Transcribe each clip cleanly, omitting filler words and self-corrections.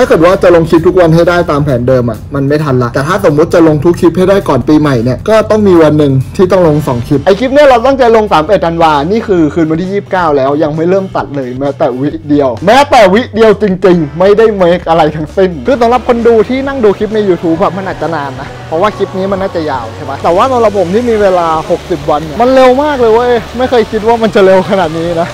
ถ้าเกิดว่าจะลงคลิปทุกวันให้ได้ตามแผนเดิมอ่ะมันไม่ทันละแต่ถ้าสมมติจะลงทุกคลิปให้ได้ก่อนปีใหม่เนี่ยก็ต้องมีวันหนึ่งที่ต้องลง2คลิปไอคลิปเนี่ยเราตั้งใจลง31ธันวานี่คือคืนวันที่29แล้วยังไม่เริ่มตัดเลยแม้แต่วิเดียวจริงๆไม่ได้เมคอะไรทั้งสิ้นคือสำหรับคนดูที่นั่งดูคลิปใน YouTube แบบมันอาจจะนานนะเพราะว่าคลิปนี้มันน่าจะยาวใช่ไหมแต่ว่าสำหรับผมที่มีเวลา60วันมันเร็วมากเลยเว้ยไม่เคยคิดว่ามันจะเร็วขนาดนี้นะ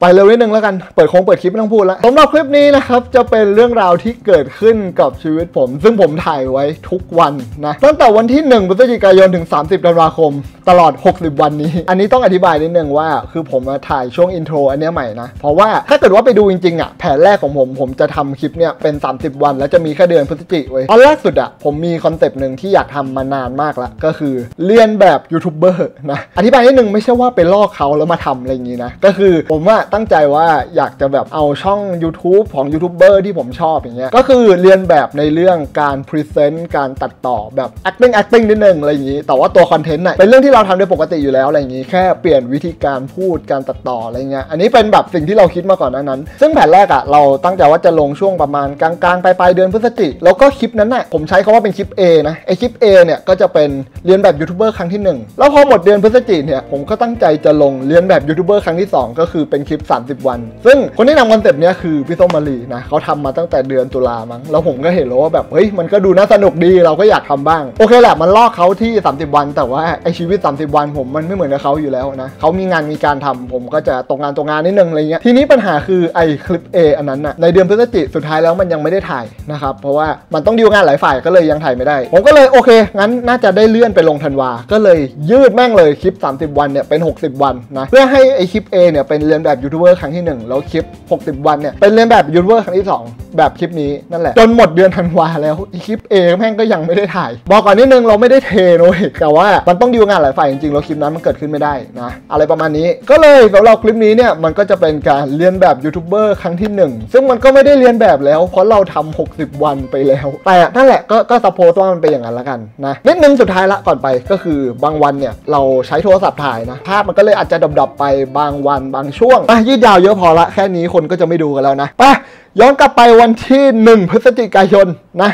ไปเร็วนิดนึงแล้วกันเปิดโค้งเปิดคลิปไม่ต้องพูดแล้วสำหรับคลิปนี้นะครับจะเป็นเรื่องราวที่เกิดขึ้นกับชีวิตผมซึ่งผมถ่ายไว้ทุกวันนะตั้งแต่วันที่1พฤศจิกายนถึง30ธันวาคมตลอด60วันนี้อันนี้ต้องอธิบายนิดนึงว่าคือผมมาถ่ายช่วงอินโทรอันนี้ใหม่นะเพราะว่าถ้าเกิดว่าไปดูจริงๆอ่ะแผนแรกของผมจะทำคลิปเนี่ยเป็น30วันแล้วจะมีแค่เดือนพฤศจิกายนตอนแรกสุดอ่ะผมมีคอนเซปต์หนึ่งที่อยากทำมานานมากละก็คือเรียนแบบยูทูบเบอร์นะอธิบายนิดนึงไม่ใช่ว่าไปลอกเขาแล้วมาทำอะไรอย่างงี้นะก็คือผมว่าตั้งใจว่าอยากจะแบบเอาช่อง YouTube ของยูทูบเบอร์ที่ผมชอบอย่างเงี้ยก็คือเรียนแบบในเรื่องการพรีเซนต์การตัดต่อแบบ acting นิดนึงอะไรอย่างงี้แต่ว่าตัวคอนเทนต์น่ะเป็นเรื่องที่เราทำโดยปกติอยู่แล้วอะไรอย่างงี้แค่เปลี่ยนวิธีการพูดการตัดต่ออะไรเงี้ยอันนี้เป็นแบบสิ่งที่เราคิดมาก่อนนั้นซึ่งแผนแรกอ่ะเราตั้งใจว่าจะลงช่วงประมาณกลางๆปลายเดือนพฤศจิกแล้วก็คลิปนั้นน่ะผมใช้คำว่าเป็นคลิป A นะไอคลิป A เนี่ยก็จะเป็นเรียนแบบยูทูบเบอร์ครั้งที่1แล้วพอหมดเดือนพฤศจิกเนี่ยผมก็ตั้งใจจะลงเรียนแบบยูทูบเบอร์ครั้งที่2ก็คือเป็นคลิป30วันซึ่งคนที่นำคอนเซปต์นี้คือพี่ส้มมารีนะเขาทำมาตั้งแต่เดือนตุลามั้งแล้วผมก็เห็นแล้วว่าแบบเฮ้ยมันก็ดูน่าสนุกดีเราก็อยากทำบ้างโอเคแหละมันลอกเขาที่30วันแต่ว่าไอชีวิต30วันผมมันไม่เหมือนกับเขาอยู่แล้วนะเขามีงานมีการทำผมก็จะตรงงานนิดนึงอะไรเงี้ยทีนี้ปัญหาคือไอคลิป A อันนั้นนะในเดือนพฤศจิกสุดท้ายแล้วมันยังไม่ได้ถ่ายนะครับเพราะว่ามันต้องดีลงานหลายฝ่ายก็เลยยังถ่ายไม่ได้ผมก็เลยโอเคงั้นน่าจะได้เลื่อนไปลงธันวาก็เลยยืดแม่งเลยคลิป30วันเนี่ยเป็น60วันนะเพื่อให้ไอคลิป A เนี่ยเป็นเรียนแบบยูทูบเบอร์ครั้งที่1แล้วคลิป60วันเนี่ยเป็นเรียนแบบยูทูบเบอร์ครั้งที่2แบบคลิปนี้นั่นแหละจนหมดเดือนธันวาแล้วคลิป A แม่งก็ยังไม่ได้ถ่ายบอกก่อนนิดนึงเราไม่ได้เทโน้ยแต่ว่ามันต้องดีลงานหลายฝ่ายจริงๆแล้วคลิปนั้นมันเกิดขึ้นไม่ได้นะอะไรประมาณนี้ก็เลยสำหรับคลิปนี้เนี่ยมันก็จะเป็นการเรียนแบบยูทูบเบอร์ครั้งที่1ซึ่งมันก็ไม่ได้เรียนแบบแล้วเพราะเราทำ60วันไปแล้วแต่นั่นแหละก็สปอร์ตว่ามันเป็นอย่างนั้นละกันนะนิดนึงสุดท้ายละก่อนไปก็คือบางวันเนี่ยเราใช้โทรศัพท์ถ่ายนะภาพมันก็เลยอาจจะดับๆไปบางวันบางช่วงยืดยาวเยอะพอละแค่นี้คนก็จะไม่ดูกันแล้วนะไปย้อนกลับไปวันที่1พฤศจิกายนนะ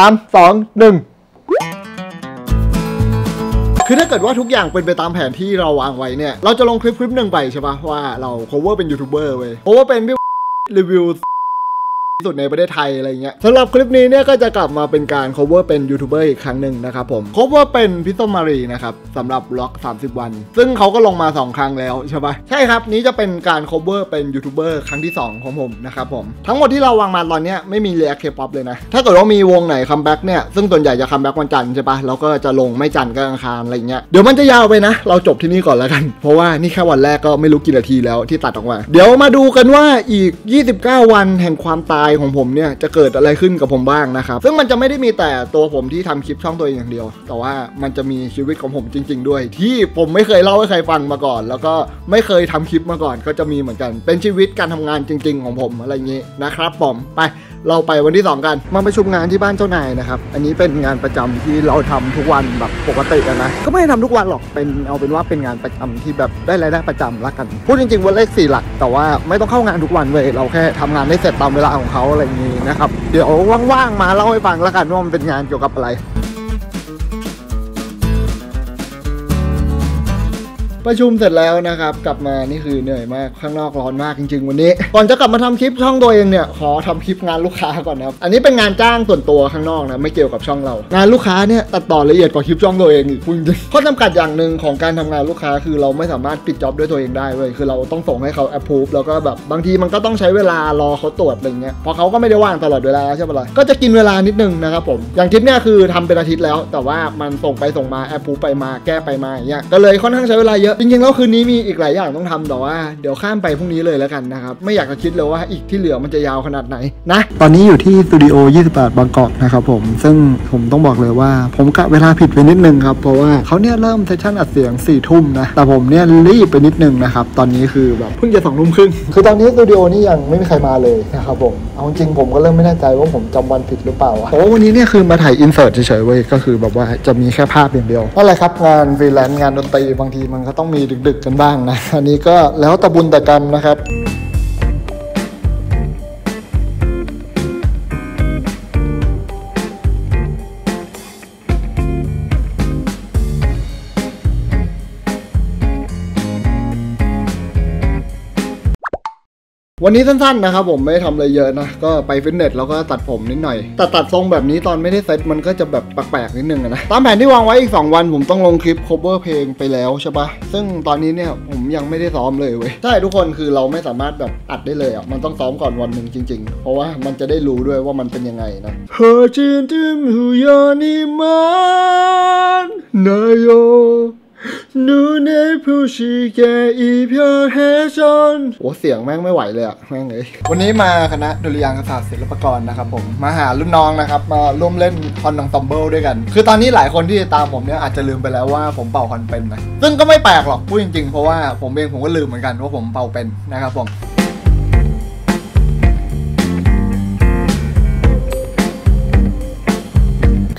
3 2 1คือถ้าเกิดว่าทุกอย่างเป็นไปตามแผนที่เราวางไว้เนี่ยเราจะลงคลิปหนึ่งไปใช่ปะว่าเรา cover เป็นยูทูบเบอร์เว้ย cover เป็นพี่รีวิวสุดในประเทศไทยอะไรเงี้ยสำหรับคลิปนี้เนี่ยก็จะกลับมาเป็นการ cover เป็นยูทูบเบอร์อีกครั้งหนึ่งนะครับผม cover เป็นพี่ส้มมารีนะครับสำหรับล็อก30วันซึ่งเขาก็ลงมา2ครั้งแล้วใช่ปะใช่ครับนี้จะเป็นการ cover เป็นยูทูบเบอร์ครั้งที่2ของผมนะครับผมทั้งหมดที่เราวางมาตอนนี้ไม่มี react K-pop เลยนะถ้าเกิดว่ามีวงไหนคัมแบ็กเนี่ยซึ่งส่วนใหญ่จะคัมแบ็กวันจันทร์ใช่ปะเราก็จะลงไม่จันทร์ก็อังคารอะไรเงี้ยเดี๋ยวมันจะยาวไปนะเราจบที่นี่ก่อนแล้วกันเพราะว่านี่แค่วันแรกก็ไม่รู้กี่นาทีแล้วที่ตัดออกมาเดี๋ยวมาดูกันว่าอีก 29 วันแห่งความตายของผมเนี่ยจะเกิดอะไรขึ้นกับผมบ้างนะครับซึ่งมันจะไม่ได้มีแต่ตัวผมที่ทำคลิปช่องตัวเองอย่างเดียวแต่ว่ามันจะมีชีวิตของผมจริงๆด้วยที่ผมไม่เคยเล่าให้ใครฟังมาก่อนแล้วก็ไม่เคยทำคลิปมาก่อนก็จะมีเหมือนกันเป็นชีวิตการทำงานจริงๆของผมอะไรอย่างนี้นะครับผมไปเราไปวันที่2กันมาประชุมงานที่บ้านเจ้านายนะครับอันนี้เป็นงานประจำที่เราทำทุกวันแบบปกตินะก็ไม่ได้ทำทุกวันหรอกเป็นเอาเป็นว่าเป็นงานประจำที่แบบได้รายได้ประจำละกันพูดจริงๆว่าเลข4หลักแต่ว่าไม่ต้องเข้างานทุกวันเว้ยเราแค่ทำงานได้เสร็จตามเวลาของเขาอะไรอย่างนี้นะครับเดี๋ยวว่างๆมาเล่าให้ฟังละกันว่ามันเป็นงานเกี่ยวกับอะไรประชุมเสร็จแล้วนะครับกลับมานี่คือเหนื่อยมากข้างนอกร้อนมากจริงๆวันนี้ก่อนจะกลับมาทำคลิปช่องตัวเองเนี่ยขอทำคลิปงานลูกค้าก่อนนะครับอันนี้เป็นงานจ้างส่วนตัวข้างนอกนะไม่เกี่ยวกับช่องเรางานลูกค้าเนี่ยตัดต่อละเอียดกว่าคลิปช่องตัวเองอีกคุณข้อจำกัดอย่างหนึ่งของการทำงานลูกค้าคือเราไม่สามารถปิดจ็อบด้วยตัวเองได้เลยคือเราต้องส่งให้เขา approve แล้วก็แบบบางทีมันก็ต้องใช้เวลารอเขาตรวจอะไรเงี้ยเพราะเขาก็ไม่ได้ว่างตลอดเวลาใช่ไหมล่ะก็จะกินเวลานิดนึงนะครับผมอย่างคลิปเนี่ยคือทำเป็นอาทิตย์แล้วแต่ว่ามันส่งไปส่งมา approve ไปมาแก้ไปมาอย่างเงี้ยก็เลยค่อนข้างใช้เวลาเยอะจริงๆแล้วคืนนี้มีอีกหลายอย่างต้องทำแต่ว่าเดี๋ยวข้ามไปพรุ่งนี้เลยแล้วกันนะครับไม่อยากจะคิดเลยว่าอีกที่เหลือมันจะยาวขนาดไหนนะตอนนี้อยู่ที่สตูดิโอ28บางกอกนะครับผมซึ่งผมต้องบอกเลยว่าผมกะเวลาผิดไปนิดนึงครับเพราะว่าเขาเนี่ยเริ่มเซสชั่นอัดเสียง4 ทุ่มนะแต่ผมเนี่ยรีบไปนิดนึงนะครับตอนนี้คือแบบเพิ่งจะ2 ทุ่มครึ่งคือตอนนี้สตูดิโอนี่ยังไม่มีใครมาเลยนะครับผมเอาจริงผมก็เริ่มไม่แน่ใจว่าผมจำวันผิดหรือเปล่าเพราะวันนี้เนี่ยคือมาถ่ายอินเสิร์ตเฉยๆเว้ยก็คือแบบว่าจะมีแค่ภาพอย่างเดียวนั่นแหละครับงานฟรีแลนซ์งานดนตรีบางทีมันก็ต้องมีดึกๆกันบ้างนะอันนี้ก็แล้วแต่บุญแต่กรรมนะครับ วันนี้สั้นๆนะครับผมไม่ได้ทำอะไรเยอะนะก็ไปฟิตเนสแล้วก็ตัดผมนิดหน่อยแต่ตัดทรงแบบนี้ตอนไม่ได้เซ็ตมันก็จะแบบแปลกๆนิดนึงนะตามแผนที่วางไว้อีก2วันผมต้องลงคลิป cover เพลงไปแล้วใช่ปะซึ่งตอนนี้เนี่ยผมยังไม่ได้ซ้อมเลยเว้ยใช่ทุกคนคือเราไม่สามารถแบบอัดได้เลยอ่ะมันต้องซ้อมก่อนวันหนึ่งจริงๆเพราะว่ามันจะได้รู้ด้วยว่ามันเป็นยังไงนะเฮอร์จินทิมฮุยานิมานนายโยดูในผู้ชีแกอีเพียงแฮชอนโอ้เสียงแม่งไม่ไหวเลยอะแม่งเลยวันนี้มาคณะดุริยางคศาสตร์ศิลปากรนะครับผมมาหารุ่นน้องนะครับมาร่วมเล่นคอนองซัมเบิลด้วยกันคือตอนนี้หลายคนที่ตามผมเนี่ยอาจจะลืมไปแล้วว่าผมเป่าคอนเป็นนะซึ่งก็ไม่แปลกหรอกพูดจริงๆเพราะว่าผมเองผมก็ลืมเหมือนกันว่าผมเป่าเป็นนะครับผม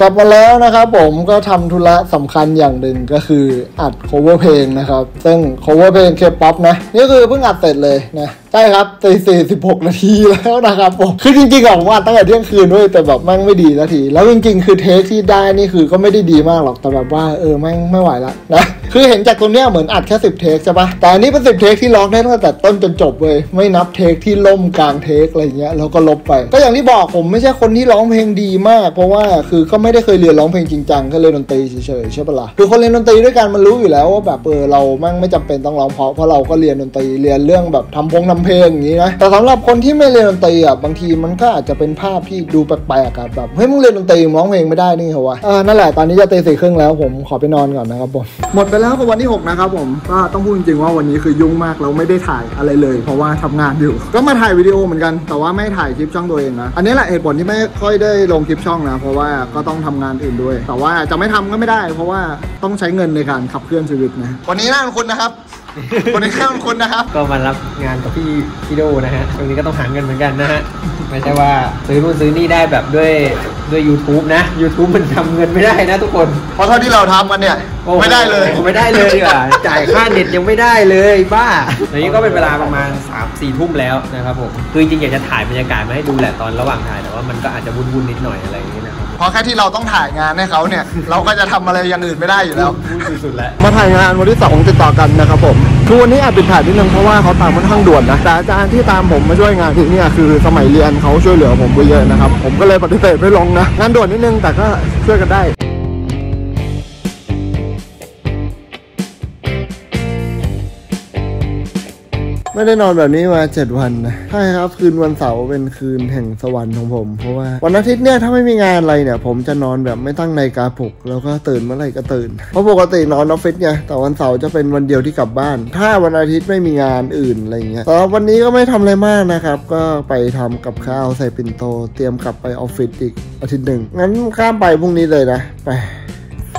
กลับมาแล้วนะครับผมก็ทำธุระสำคัญอย่างหนึ่งก็คืออัด cover เพลงนะครับซึ่ง cover เพลง K-pop นะนี่คือเพิ่งอัดเสร็จเลยนะใช่ครับตี46 นาทีแล้วนะครับผมคือจริงๆผมว่าตั้งแต่เที่ยงคืนด้วยแต่แบบแม่งไม่ดีนาทีแล้วจริงๆคือเทคที่ได้นี่คือก็ไม่ได้ดีมากหรอกแต่แบบว่าแม่งไม่ไหวละนะคือเห็นจากตรงเนี้ยเหมือนอัดแค่10 เทคใช่ปะแต่อันนี้เป็น10 เทคที่ร้องได้ตั้งแต่ต้นจนจบเลยไม่นับเทคที่ล่มกลางเทคอะไรเงี้ยแล้วก็ลบไปก็อย่างที่บอกผมไม่ใช่คนที่ร้องเพลงดีมากเพราะว่าคือก็ไม่ได้เคยเรียนร้องเพลงจริงจังก็เล่นดนตรีเฉยๆใช่ปะล่ะคือคนเรียนดนตรีด้วยกันมันรู้อยู่แล้วว่าแบบเรามั่งไม่จำเป็นต้องร้องเพราะเราก็เรียนดนตรีเรียนเรื่องแบบทำเพลงอย่างนี้นะแต่สำหรับคนที่ไม่เรียนดนตรีอ่ะบางทีมันก็อาจจะเป็นภาพที่ดูแปลกๆครับแบบเฮ้ยมึงเรียนดนตรีร้องเพลงไม่ได้นี่เหรอวะนั่นแหละตอนนี้จะตีสี่ครึ่งแล้วผมขอไปนอนก่อนนะครับผมหมดไปแล้วกับวันที่6นะครับผมก็ต้องพูดจริงๆว่าวันนี้คือยุ่งมากเราไม่ได้ถ่ายอะไรเลยเพราะว่าทำงานอยู่ก็มาถ่ายวิดีโอเหมือนกันแต่ว่าไม่ถ่ายคลิปช่องตัวเองนะอันนี้แหละเหตุผลที่ไม่ค่อยได้ลงคลิปช่องนะเพราะว่าก็ต้องทำงานอื่นด้วยแต่ว่าจะไม่ทำก็ไม่ได้เพราะว่าต้องใช้เงินในการขับเคลื่อนชีวิตนะวันนี้น่าขอบคุณนะครับคนในข้างคนนะครับก็มารับงานกับพี่โดนะฮะตรงนี้ก็ต้องหาเงินเหมือนกันนะฮะไม่ใช่ว่าซื้อนู่นซื้อนี่ได้แบบด้วย YouTube นะ YouTube มันทำเงินไม่ได้นะทุกคนเพราะเท่าที่เราทำกันเนี่ยไม่ได้เลยไม่ได้เลยดีกว่าจ่ายค่าเน็ตยังไม่ได้เลยบ้าอันนี้ก็เป็นเวลาประมาณ 3-4 ทุ่มแล้วนะครับผมคือจริงๆอยากจะถ่ายบรรยากาศมาให้ดูแหละตอนระหว่างถ่ายแต่ว่ามันก็อาจจะวุ่นๆนิดหน่อยอะไรอย่างนี้นะเพราะแค่ที่เราต้องถ่ายงานให้เขาเนี่ยเราก็จะทำอะไรอย่างอื่นไม่ได้อยู่แล้วสุดๆแล้วมาถ่ายงานวันที่2ติดต่อกันนะครับผมคือวันนี้อาจติดถ่ายนิดนึงเพราะว่าเขาตามค่อนข้างด่วนนะแต่อาจารย์ที่ตามผมมาช่วยงานที่นี่คือสมัยเรียนเขาช่วยเหลือผมไปเยอะนะครับผมก็เลยปฏิเสธไม่ลงนะงานด่วนนิดนึงแต่ก็ช่วยกันได้ไม่ได้นอนแบบนี้มา7วันนะใช่ครับคืนวันเสาร์เป็นคืนแห่งสวรรค์ของผมเพราะว่าวันอาทิตย์เนี่ยถ้าไม่มีงานอะไรเนี่ยผมจะนอนแบบไม่ตั้งนาฬิกาปลุกแล้วก็ตื่นเมื่อไหร่ก็ตื่นเพราะปกตินอนออฟฟิศไงแต่วันเสาร์จะเป็นวันเดียวที่กลับบ้านถ้าวันอาทิตย์ไม่มีงานอื่นอะไรเงี้ยแต่วันนี้ก็ไม่ทำอะไรมากนะครับก็ไปทำกับข้าวใส่ปิ่นโตเตรียมกลับไปออฟฟิศอีกอาทิตย์หนึ่งงั้นข้ามไปพรุ่งนี้เลยนะไป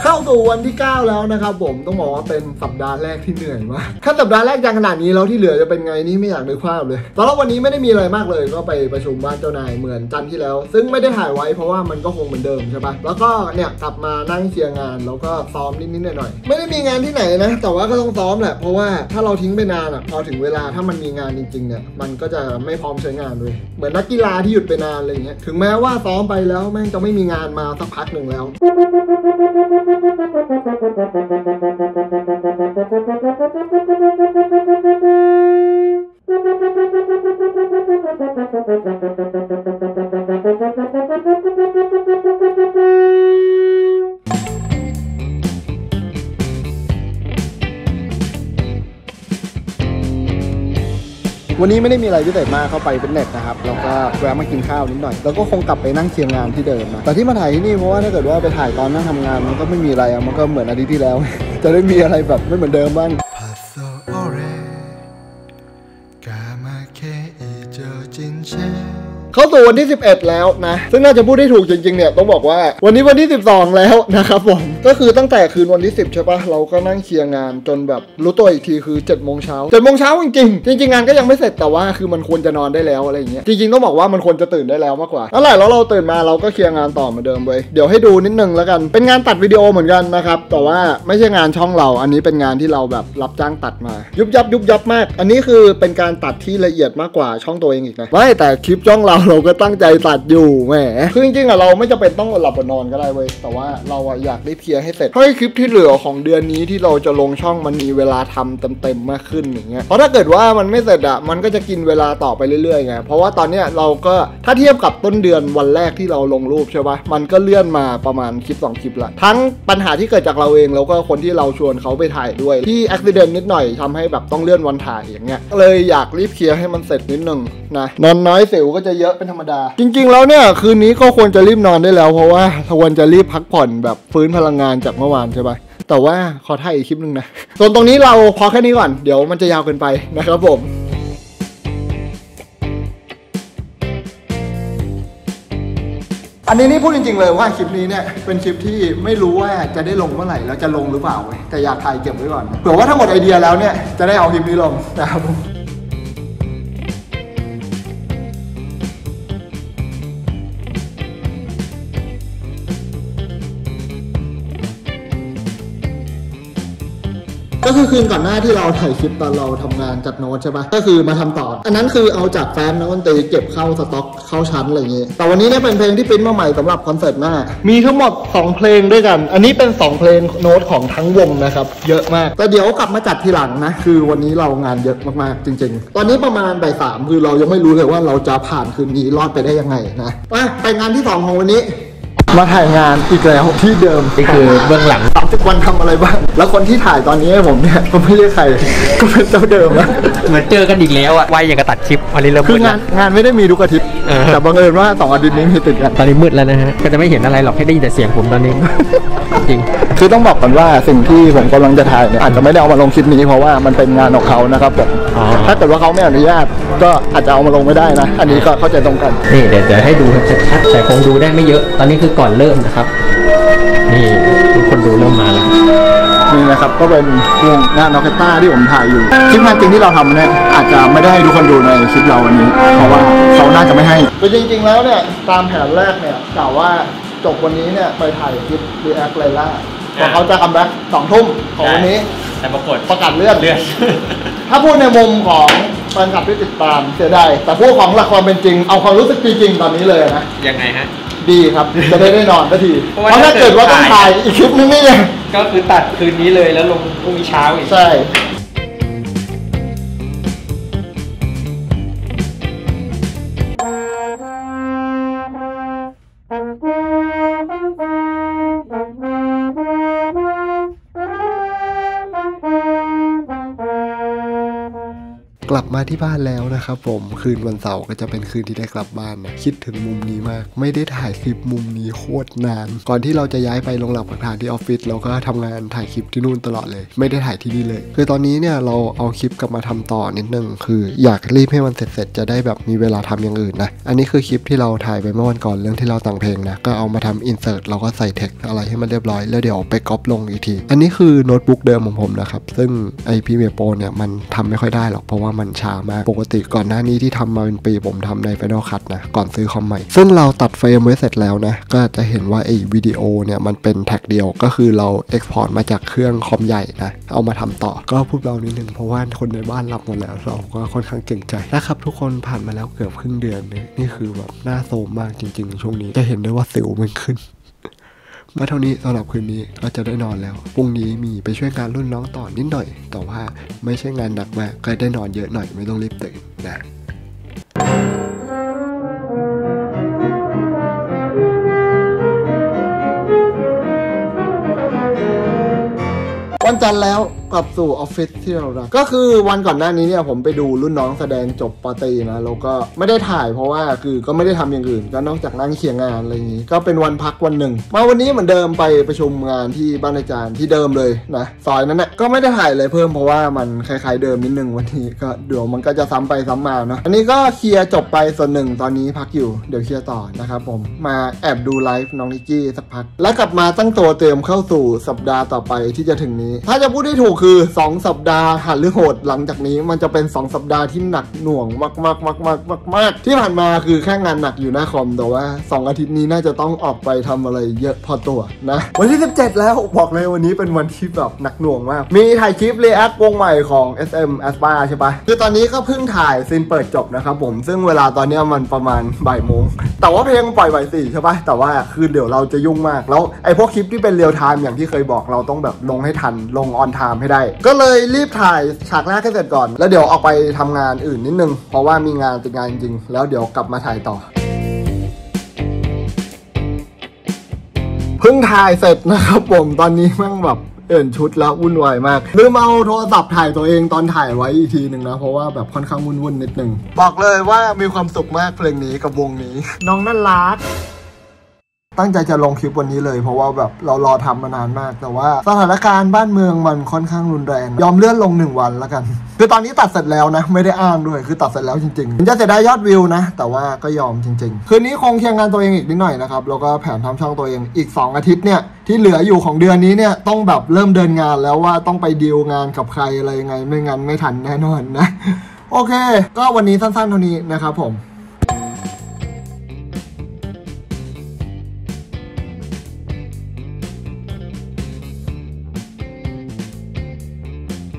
เข้าสู่วันที่9แล้วนะครับผมต้องบอกว่าเป็นสัปดาห์แรกที่เหนื่อยมากถ้าสัปดาห์แรกยังขนาดนี้แล้วที่เหลือจะเป็นไงนี่ไม่อยากนึกภาพเลยตอนแรกวันนี้ไม่ได้มีอะไรมากเลยก็ไปประชุมบ้านเจ้านายเหมือนจันทร์ที่แล้วซึ่งไม่ได้ถ่ายไว้เพราะว่ามันก็คงเหมือนเดิมใช่ปะแล้วก็เนี่ยกลับมานั่งเชียร์งานแล้วก็ซ้อมนิดๆหน่อยๆไม่ได้มีงานที่ไหนนะแต่ว่าก็ต้องซ้อมแหละเพราะว่าถ้าเราทิ้งไปนานอ่ะพอถึงเวลาถ้ามันมีงานจริงๆเนี่ยมันก็จะไม่พร้อมใช้งานเลยเหมือนนักกีฬาที่หยุดไปนานอะไรเงี้ยถึงแม้ว่าซ้อมไปแล้วแม่งจะไม่มีงานมาสักพักหนึ่งแล้ววันนี้ไม่ได้มีอะไรพิเศษมากเข้าไปฟิตเนสนะครับแล้วก็แวะมากินข้าวนิดหน่อยแล้วก็คงกลับไปนั่งเชียร์งานที่เดิมนะแต่ที่มาถ่ายที่นี่เพราะว่าถ้าเกิดว่าไปถ่ายตอนนั่งทำงานมันก็ไม่มีอะไรมันก็เหมือนอาทิตย์ที่แล้วจะได้มีอะไรแบบไม่เหมือนเดิมบ้างเข้าสู่วันที่11แล้วนะซึ่งน่าจะพูดได้ถูกจริงๆเนี่ยต้องบอกว่าวันนี้วันที่12แล้วนะครับผมก็คือตั้งแต่คืนวันที่10ใช่ปะเราก็นั่งเคลียร์งานจนแบบรู้ตัวอีกทีคือ7 โมงเช้า7 โมงเช้าจริงๆงานก็ยังไม่เสร็จแต่ว่าคือมันควรจะนอนได้แล้วอะไรอย่างเงี้ยจริงๆต้องบอกว่ามันควรจะตื่นได้แล้วมากกว่านั่นแหละแล้วเราตื่นมาเราก็เคลียร์งานต่อเหมือนเดิมเว้ยเดี๋ยวให้ดูนิดนึงแล้วกันเป็นงานตัดวิดีโอเหมือนกันนะครับแต่ว่าไม่ใช่งานช่องเราอันนี้เป็นงานที่เราแบบรับจ้างตัดมายุบยับมากอันนี้คือเป็นการตัดที่ละเอียดมากกว่าช่องตัวเองอีกนะไม่แต่คลิปช่องเรา เราก็ตั้งใจสัตว์อยู่แหมคือจริงๆอะเราไม่จำเป็นต้องอดหลับอดนอนก็ได้เว้ยแต่ว่าเราอะอยากได้เคลียร์ให้เสร็จเพราะคลิปที่เหลือของเดือนนี้ที่เราจะลงช่องมันมีเวลาทำเต็มๆมากขึ้นอย่างเงี้ยเพราะถ้าเกิดว่ามันไม่เสร็จอะมันก็จะกินเวลาต่อไปเรื่อยๆไงเพราะว่าตอนเนี้ยเราก็ถ้าเทียบกับต้นเดือนวันแรกที่เราลงรูปใช่ปะมันก็เลื่อนมาประมาณคลิป2 คลิปละทั้งปัญหาที่เกิดจากเราเองแล้วก็คนที่เราชวนเขาไปถ่ายด้วยที่อุบิเหตุนิดหน่อยทำให้แบบต้องเลื่อนวันถ่ายอย่างเงี้ยเลยอยากรีบเคลียร์ให้มันเสร็จนิดนึงนะนอนน้อยสิวก็จะเยอะเป็นธรรมดาจริงๆแล้วเนี่ยคืนนี้ก็ควรจะรีบนอนได้แล้วเพราะว่าควรจะรีบพักผ่อนแบบฟื้นพลังงานจากเมื่อวานใช่ปะแต่ว่าขอถ่ายอีกคลิปนึงนะส่วนตรงนี้เราพอแค่นี้ก่อนเดี๋ยวมันจะยาวเกินไปนะครับผมอันนี้นี่พูดจริงๆเลยว่าคลิปนี้เนี่ยเป็นคลิปที่ไม่รู้ว่าจะได้ลงเมื่อไหร่แล้วจะลงหรือเปล่าแต่อยากถ่ายเก็บไว้ก่อนเผื่อว่าถ้าหมดไอเดียแล้วเนี่ยจะได้เอาคลิปนี้ลงนะครับก็คือคืนก่อนหน้าที่เราถ่ายคลิปตอนเราทำงานจัดโน้ตใช่ปะก็คือมาทำต่ออันนั้นคือเอาจากแฟ้มนักดนตรีเก็บเข้าสต็อกเข้าชั้นอะไรอย่างเงี้ยแต่วันนี้เนี่ยเป็นเพลงที่ปริ้นมาใหม่สำหรับคอนเสิร์ตหน้ามีทั้งหมด2เพลงด้วยกันอันนี้เป็น2เพลงโน้ตของทั้งวงนะครับเยอะมากแต่เดี๋ยวกลับมาจัดทีหลังนะคือวันนี้เรางานเยอะมากๆจริงๆตอนนี้ประมาณบ่ายสามคือเรายังไม่รู้เลยว่าเราจะผ่านคืนนี้รอดไปได้ยังไงนะไปงานที่2ของวันนี้มาถ่ายงานอีกแล้วที่เดิมนี่คือเบื้องหลัง30 วันทำอะไรบ้างแล้วคนที่ถ่ายตอนนี้ให้ผมเนี่ยก็ไม่เรียกใครก็เป็นเจ้าเดิมนะเหมือนเจอกันอีกแล้วอะวัยอย่างกระตัดคลิปวันนี้เริ่มมืดงานไม่ได้มีทุกอาทิตย์แต่บังเอิญว่า2 อาทิตย์นี้มีติดกันตอนนี้มืดแล้วนะฮะก็จะไม่เห็นอะไรหรอกแค่ได้ยินแต่เสียงผมตอนนี้จริงคือต้องบอกก่อนว่าสิ่งที่ผมกำลังจะถ่ายเนี่ยอาจจะไม่ได้เอามาลงคลิปนี้เพราะว่ามันเป็นงานของเขานะครับผมถ้าเกิดว่าเขาไม่อนุญาตก็อาจจะเอามาลงไม่ได้นะอันนี้ก็เข้าใจตรงกันนี่เดี๋ยวให้ดูชัดๆแต่คงดูได้ไม่เยอะตอนนี้คือก่อนเริ่มนะครับนี่ทุกคนดูเริ่มมาแล้วนี่นะครับก็เป็นงานออร์เคสตราที่ผมถ่ายอยู่คลิปงานจริงที่เราทำเนี่ยอาจจะไม่ได้ให้ทุกคนดูในคลิปเราวันนี้เพราะว่าเขาน่าจะไม่ให้คือจริงๆแล้วเนี่ยตามแผนแรกเนี่ยกล่าวว่าจบวันนี้เนี่ยไปถ่ายคลิปรีแอคไลล่าพอเขาจะคัมแบ็ก20 ทุ่มของวันนี้แต่ประกาศเลื่อนถ้าพูดในมุมของแฟนคลับที่ติดตามเสียดายแต่พูดของหลักความเป็นจริงเอาความรู้สึกจริงๆตอนนี้เลยนะยังไงฮะดีครับจะได้นอนสักทีเพราะถ้าเกิดว่าต้องถ่ายอีกคลิปนึงนี่เลยก็คือตัดคืนนี้เลยแล้วลงพรุ่งนี้เช้าอีกใช่กลับมาที่บ้านแล้วนะครับผมคืนวันเสาร์ก็จะเป็นคืนที่ได้กลับบ้านนะคิดถึงมุมนี้มากไม่ได้ถ่ายคลิปมุมนี้โคตรนานก่อนที่เราจะย้ายไปลงหลักปักฐานที่ออฟฟิศเราก็ทำงานถ่ายคลิปที่นู่นตลอดเลยไม่ได้ถ่ายที่นี่เลยคือตอนนี้เนี่ยเราเอาคลิปกลับมาทำต่อนิดนึงคืออยากรีบให้มันเสร็จจะได้แบบมีเวลาทำอย่างอื่นนะอันนี้คือคลิปที่เราถ่ายไปเมื่อวันก่อนเรื่องที่เราแต่งเพลงนะก็เอามาทำอินเสิร์ตเราก็ใส่เทคอะไรให้มันเรียบร้อยแล้วเดี๋ยวไปก๊อปลงอีกทีอันนี้คือโน้ตบุ๊กเดิมของผมนะครับซึ่งไอพีเมโปเนี่ยมันทำไม่ค่อยได้หรอกเพราะว่ามันช้ามากปกติก่อนหน้านี้ที่ทำมาเป็นปีผมทำใน Final Cut นะก่อนซื้อคอมใหม่ซึ่งเราตัดเฟรมไว้เสร็จแล้วนะก็จะเห็นว่าไอ้วิดีโอเนี่ยมันเป็นแท็กเดียวก็คือเรา Export มาจากเครื่องคอมใหญ่นะเอามาทำต่อก็พูดเรานิดนึงเพราะว่าคนในบ้านรับหมดแล้วเราก็ค่อนข้างเก่งใจนะครับทุกคนผ่านมาแล้วเกือบครึ่งเดือนนี่คือแบบหน้าโซมมากจริงๆช่วงนี้จะเห็นได้ว่าสิวมันขึ้นเมื่อเท่านี้สำหรับคืนนี้เราจะได้นอนแล้วพรุ่งนี้มีไปช่วยงานรุ่นน้องต่อนิดหน่อยแต่ว่าไม่ใช่งานหนักมากก็ได้นอนเยอะหน่อยไม่ต้องรีบตื่นนะวันจันทร์แล้วกลับสู่ออฟฟิศที่เรารักก็คือวันก่อนหน้านี้เนี่ยผมไปดูรุ่นน้องแสดงจบปาร์ตี้นะแล้วก็ไม่ได้ถ่ายเพราะว่าคือก็ไม่ได้ทำอย่างอื่นก็นอกจากนั่งเขียงงานอะไรอย่างนี้ก็เป็นวันพักวันหนึ่งมาวันนี้เหมือนเดิมไปประชุมงานที่บ้านอาจารย์ที่เดิมเลยนะซอยนั้นแหละก็ไม่ได้ถ่ายเลยเพิ่มเพราะว่ามันคล้ายๆเดิมนิดนึงวันนี้ก็เดี๋ยวมันก็จะซ้ำไปซ้ำมาเนาะอันนี้ก็เคลียร์จบไปส่วนหนึ่งตอนนี้พักอยู่เดี๋ยวเคลียร์ต่อนะครับผมมาแอบดูไลฟ์น้องนิกกี้สักพักแล้วกลับมาตั้งตัวเตรียมเข้าสู่สัปดาห์ต่อไปที่จะถึงนี้ถ้าจะพูดได้ถูก คือ2สัปดาห์หันหรือโหดหลังจากนี้มันจะเป็น2สัปดาห์ที่หนักหน่วงมากๆที่ผ่านมาคือแค่งานหนักอยู่หน้าคอมแต่ว่า2อาทิตย์นี้น่าจะต้องออกไปทำอะไรเยอะพอตัวนะวันที่17แล้วบอกเลยวันนี้เป็นวันที่แบบหนักหน่วงมากมีถ่ายคลิปรีแอควงใหม่ของ SM Aespa ใช่ปะคือตอนนี้ก็เพิ่งถ่ายซีนเปิดจบนะครับผมซึ่งเวลาตอนนี้มันประมาณบ่ายโมงแต่ว่าเพลงปล่อยบ่ายสี่ใช่ปะแต่ว่าคือเดี๋ยวเราจะยุ่งมากแล้วไอพวกคลิปที่เป็นเรียลไทม์อย่างที่เคยบอกเราต้องแบบลงให้ทันลงออนไทม์ให้ได้ก็เลยรีบถ่ายฉากแรกให้เสร็จก่อนแล้วเดี๋ยวออกไปทำงานอื่นนิดนึงเพราะว่ามีงานติดงานจริงแล้วเดี๋ยวกลับมาถ่ายต่อเพิ่งถ่ายเสร็จนะครับผมตอนนี้มั่งแบบเอื่นชุดแล้ววุ่นวายมากลืมเอาโทรศัพท์ถ่ายตัวเองตอนถ่ายไว้อีกทีหนึ่งนะเพราะว่าแบบค่อนข้างวุ่นนิดนึงบอกเลยว่ามีความสุขมากเพลงนี้กับวงนี้น้องน่ารักตั้งใจจะลงคลิปวันนี้เลยเพราะว่าแบบเรารอทำมานานมากแต่ว่าสถานการณ์บ้านเมืองมันค่อนข้างรุนแรงยอมเลื่อนลง1วันแล้วกันคือตอนนี้ตัดเสร็จแล้วนะไม่ได้อ้างด้วยคือตัดเสร็จแล้วจริงๆจะเสียดายยอดวิวนะแต่ว่าก็ยอมจริงๆคืนนี้คงเคลียร์งานตัวเองอีกนิดหน่อยนะครับแล้วก็แผนทำช่องตัวเองอีก2อาทิตย์เนี่ยที่เหลืออยู่ของเดือนนี้เนี่ยต้องแบบเริ่มเดินงานแล้วว่าต้องไปดีลงานกับใครอะไรยังไงไม่งั้นไม่ทันแน่นอนนะโอเคก็วันนี้สั้นๆเท่านี้นะครับผม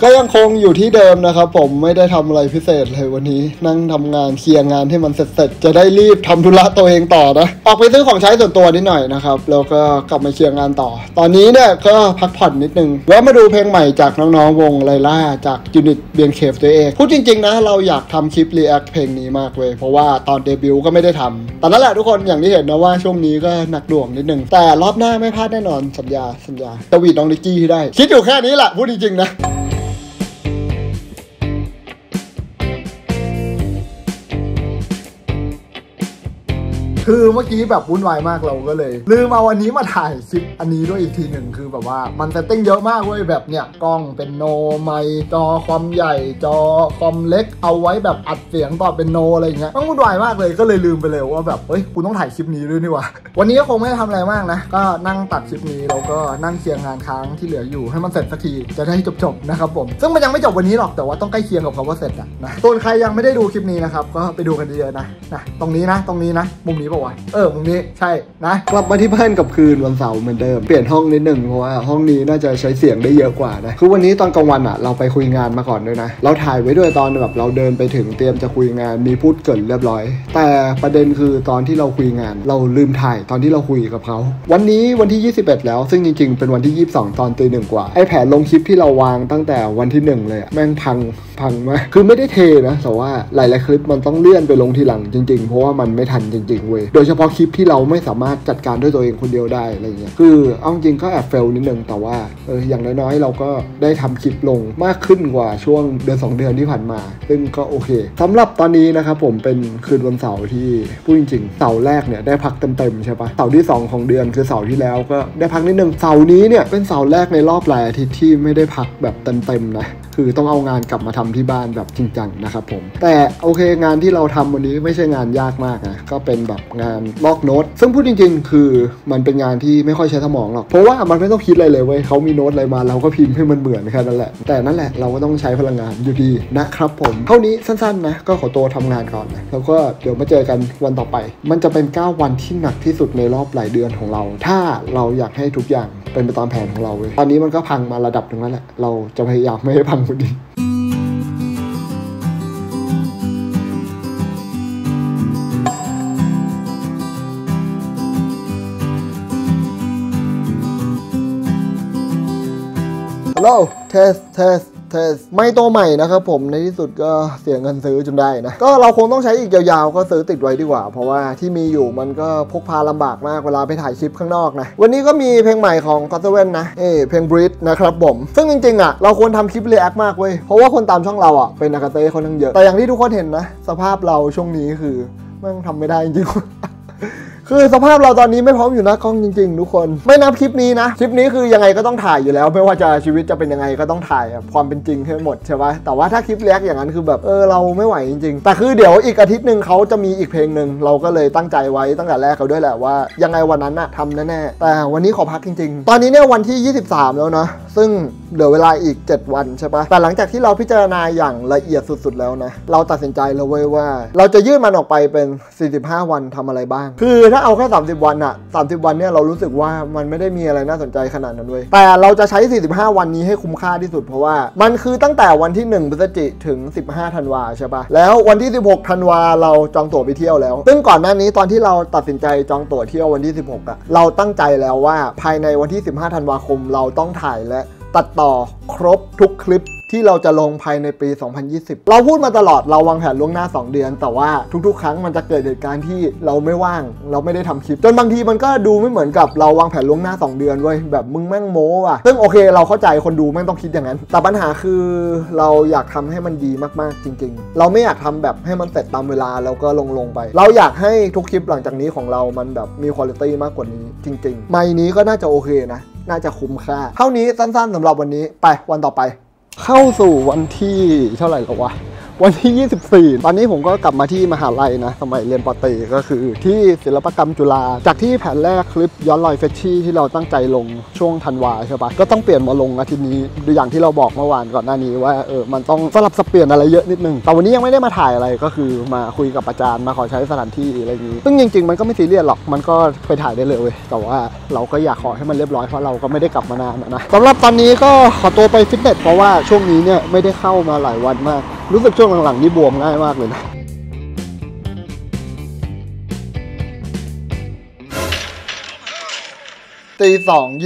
ก็ยังคงอยู่ที่เดิมนะครับผมไม่ได้ทำอะไรพิเศษเลยวันนี้นั่งทำงานเคลียร์งานที่มันเสร็จจะได้รีบทำธุระตัวเองต่อนะออกไปซื้อของใช้ส่วนตัวนิดหน่อยนะครับแล้วก็กลับมาเคลียร์งานต่อตอนนี้เนี่ยก็พักผ่อนนิดนึงแล้วมาดูเพลงใหม่จากน้องๆวงไลล่าจากยูนิตเบียงเคฟตัวเองพูดจริงๆนะเราอยากทำคลิปรีแอคเพลงนี้มากเลยเพราะว่าตอนเดบิวต์ก็ไม่ได้ทำแต่นั่นแหละทุกคนอย่างที่เห็นนะว่าช่วงนี้ก็หนักดวงนิดนึงแต่รอบหน้าไม่พลาดแน่นอนสัญญาตวีดน้องดิจี้ให้ได้คิดอยู่แค่นี้แหละพูดจริงๆนะคือเมื่อกี้แบบวุ่นวายมากเราก็เลยลืมเอาวันนี้มาถ่ายคลิปอันนี้ด้วยอีกทีหนึ่งคือแบบว่ามันเซตติ้งเยอะมากเว้ยแบบเนี่ยกล้องเป็นโนไมค์จอความใหญ่จอความเล็กเอาไว้แบบอัดเสียงต่อเป็นโนอะไรอย่างเงี้ยมันวุ่นวายมากเลยก็เลยลืมไปเลยว่าแบบเฮ้ยกูต้องถ่ายคลิปนี้ด้วยนี่วะวันนี้ก็คงไม่ทำอะไรมากนะก็นั่งตัดคลิปนี้แล้วก็นั่งเคลียร์งานค้างที่เหลืออยู่ให้มันเสร็จสักทีจะได้จบนะครับผมซึ่งมันยังไม่จบวันนี้หรอกแต่ว่าต้องใกล้เคียงกับคำว่าเสร็จอะนะส่วนใครยังไม่ได้ดูคลิปนี้นะครับก็ไปดูกันเยอะๆนะตรงนี้นะมุมนี้มุมนี้ใช่นะกลับมาที่บ้านกับคืนวันเสาร์เหมือนเดิมเปลี่ยนห้องนิดหนึ่งเพราะว่าห้องนี้น่าจะใช้เสียงได้เยอะกว่านะคือวันนี้ตอนกลางวันอ่ะเราไปคุยงานมาก่อนด้วยนะเราถ่ายไว้ด้วยตอนแบบเราเดินไปถึงเตรียมจะคุยงานมีพูดเกินเรียบร้อยแต่ประเด็นคือตอนที่เราคุยงานเราลืมถ่ายตอนที่เราคุยกับเขาวันนี้วันที่21แล้วซึ่งจริงๆเป็นวันที่22ตอนตีหนึ่งกว่าไอแผนลงคลิปที่เราวางตั้งแต่วันที่1เลยแม่งพังมากคือไม่ได้เทนะแต่ว่าหลายๆคลิปมันต้องเลื่อนไปลงทีหลังจริงๆเพราะว่ามันไม่ทันจริงๆเว้ยโดยเฉพาะคลิปที่เราไม่สามารถจัดการด้วยตัวเองคนเดียวได้อะไรเงี้ยคือเอาจริงก็แอบเฟลนิดนึงแต่ว่าอย่างน้อยๆเราก็ได้ทำคลิปลงมากขึ้นกว่าช่วงเดือน2เดือนที่ผ่านมาซึ่งก็โอเคสำหรับตอนนี้นะครับผมเป็นคืนวันเสาร์ที่พูดจริงๆเสาร์แรกเนี่ยได้พักเต็มๆใช่ปะเสาร์ที่2ของเดือนคือเสาร์ที่แล้วก็ได้พักนิดนึงเสาร์นี้เนี่ยเป็นเสาร์แรกในรอบหลายอาทิตย์ที่ไม่ได้พักแบบเต็มๆนะคือต้องเอางานกลับมาทำที่บ้านแบบจริงจังนะครับผมแต่โอเคงานที่เราทำวันนี้ไม่ใช่งานยากมากนะก็เป็นแบบงานลอกโน้ตซึ่งพูดจริงๆคือมันเป็นงานที่ไม่ค่อยใช้สมองหรอกเพราะว่ามันไม่ต้องคิดอะไรเลยเว้ยเขามีโน้ตอะไรมาเราก็พิมพ์ให้มันเหมือนแค่นั้นแหละแต่นั่นแหละเราก็ต้องใช้พลังงานอยู่ดีนะครับผมเท่านี้สั้นๆนะก็ขอตัวทำงานก่อนนะแล้วก็เดี๋ยวมาเจอกันวันต่อไปมันจะเป็น9วันที่หนักที่สุดในรอบหลายเดือนของเราถ้าเราอยากให้ทุกอย่างเป็นไปตามแผนของเราเลยตอนนี้มันก็พังมาระดับหนึ่งแล้วแหละเราจะพยายามไม่ให้พังคนดีฮัลโหลเทสไม่ตัวใหม่นะครับผมในที่สุดก็เสียเงินซื้อจนได้นะก็เราคงต้องใช้อีกยาวๆก็ซื้อติดไว้ดีกว่าเพราะว่าที่มีอยู่มันก็พกพาลำบากมากเวลาไปถ่ายคลิปข้างนอกนะวันนี้ก็มีเพลงใหม่ของก็อตเซเว่นนะเพลงบริดนะครับผมซึ่งจริงๆอ่ะเราควรทำคลิปรีแอคมากเว้ยเพราะว่าคนตามช่องเราอ่ะเป็นอากาเต้คนทั้งเยอะแต่อย่างที่ทุกคนเห็นนะสภาพเราช่วงนี้คือแม่งทำไม่ได้จริง คือสภาพเราตอนนี้ไม่พร้อมอยู่นะกล้องจริงๆทุกคนไม่นับคลิปนี้นะคลิปนี้คือยังไงก็ต้องถ่ายอยู่แล้วไม่ว่าจะชีวิตจะเป็นยังไงก็ต้องถ่ายความเป็นจริงให้หมดใช่ไหมแต่ว่าถ้าคลิปแรกอย่างนั้นคือแบบเราไม่ไหวจริงๆแต่คือเดี๋ยวอีกอาทิตย์หนึ่งเขาจะมีอีกเพลงหนึ่งเราก็เลยตั้งใจไว้ตั้งแต่แรกเขาด้วยแหละว่ายังไงวันนั้นน่ะทำแน่ๆแต่วันนี้ขอพักจริงๆตอนนี้เนี่ยวันที่ 23 แล้วนะซึ่งเหลือเวลาอีก7วันใช่ปะแต่หลังจากที่เราพิจารณาอย่างละเอียดสุดๆแล้วนะเราตัดสินใจแล้วเว้ยว่าเราจะยืดมันออกไปเป็น45วันทำอะไรบ้างคือถ้าเอาแค่30วันอะ30วันเนี่ยเรารู้สึกว่ามันไม่ได้มีอะไรน่าสนใจขนาดนั้นเว้ยแต่เราจะใช้45วันนี้ให้คุ้มค่าที่สุดเพราะว่ามันคือตั้งแต่วันที่1พฤศจิกายนถึง15ธันวาใช่ปะแล้ววันที่16ธันวาเราจองตั๋วไปเที่ยวแล้วซึ่งก่อนหน้านี้ตอนที่เราตัดสินใจจองตั๋วเที่ยววันที่16อะเราตั้งใจแล้วว่าภายในวันที่15ธันวาคมเราต้องถ่ายและตัดต่อครบทุกคลิปที่เราจะลงภายในปี 2020 เราพูดมาตลอดเราวางแผนล่วงหน้า2เดือนแต่ว่าทุกๆครั้งมันจะเกิดเหตุการณ์ที่เราไม่ว่างเราไม่ได้ทำคลิปจนบางทีมันก็ดูไม่เหมือนกับเราวางแผนล่วงหน้า2เดือนเว้ยแบบมึงแม่งโม้อะซึ่งโอเคเราเข้าใจคนดูแม่งต้องคิดอย่างนั้นแต่ปัญหาคือเราอยากทำให้มันดีมากๆจริงๆเราไม่อยากทำแบบให้มันเสร็จตามเวลาแล้วก็ลงไปเราอยากให้ทุกคลิปหลังจากนี้ของเรามันแบบมีคุณภาพมากกว่านี้จริงๆไมค์นี้ก็น่าจะโอเคนะน่าจะคุ้มค่าเท่านี้สั้นๆสำหรับวันนี้ไปวันต่อไปเข้าสู่วันที่เท่าไหร่แล้ววะวันที่24ตอนนี้ผมก็กลับมาที่มหาลัยนะสมัยเรียนปตรีก็คือที่ศิลปกรรมจุฬาจากที่แผนแรกคลิปย้อนรอยเฟชชี่ที่เราตั้งใจลงช่วงธันวาใช่ปะก็ต้องเปลี่ยนมาลงอาทิตย์นี้ดูอย่างที่เราบอกเมื่อวานก่อนหน้านี้ว่ามันต้องสลับสับเปลี่ยนอะไรเยอะนิดนึงแต่วันนี้ยังไม่ได้มาถ่ายอะไรก็คือมาคุยกับอาจารย์มาขอใช้สถานที่อะไรนี้ซึ่งจริงๆมันก็ไม่ซีเรียสหรอกมันก็ไปถ่ายได้เลยแต่ว่าเราก็อยากขอให้มันเรียบร้อยเพราะเราก็ไม่ได้กลับมานานนะสำหรับตอนนี้ก็ขอตัวไปฟิตเนสเพราะว่าช่วงนี้เนี่ยไม่ได้เข้ามาหลายวันมากรู้สึกช่วงหลังๆนี่บวมง่ายมากเลยนะตี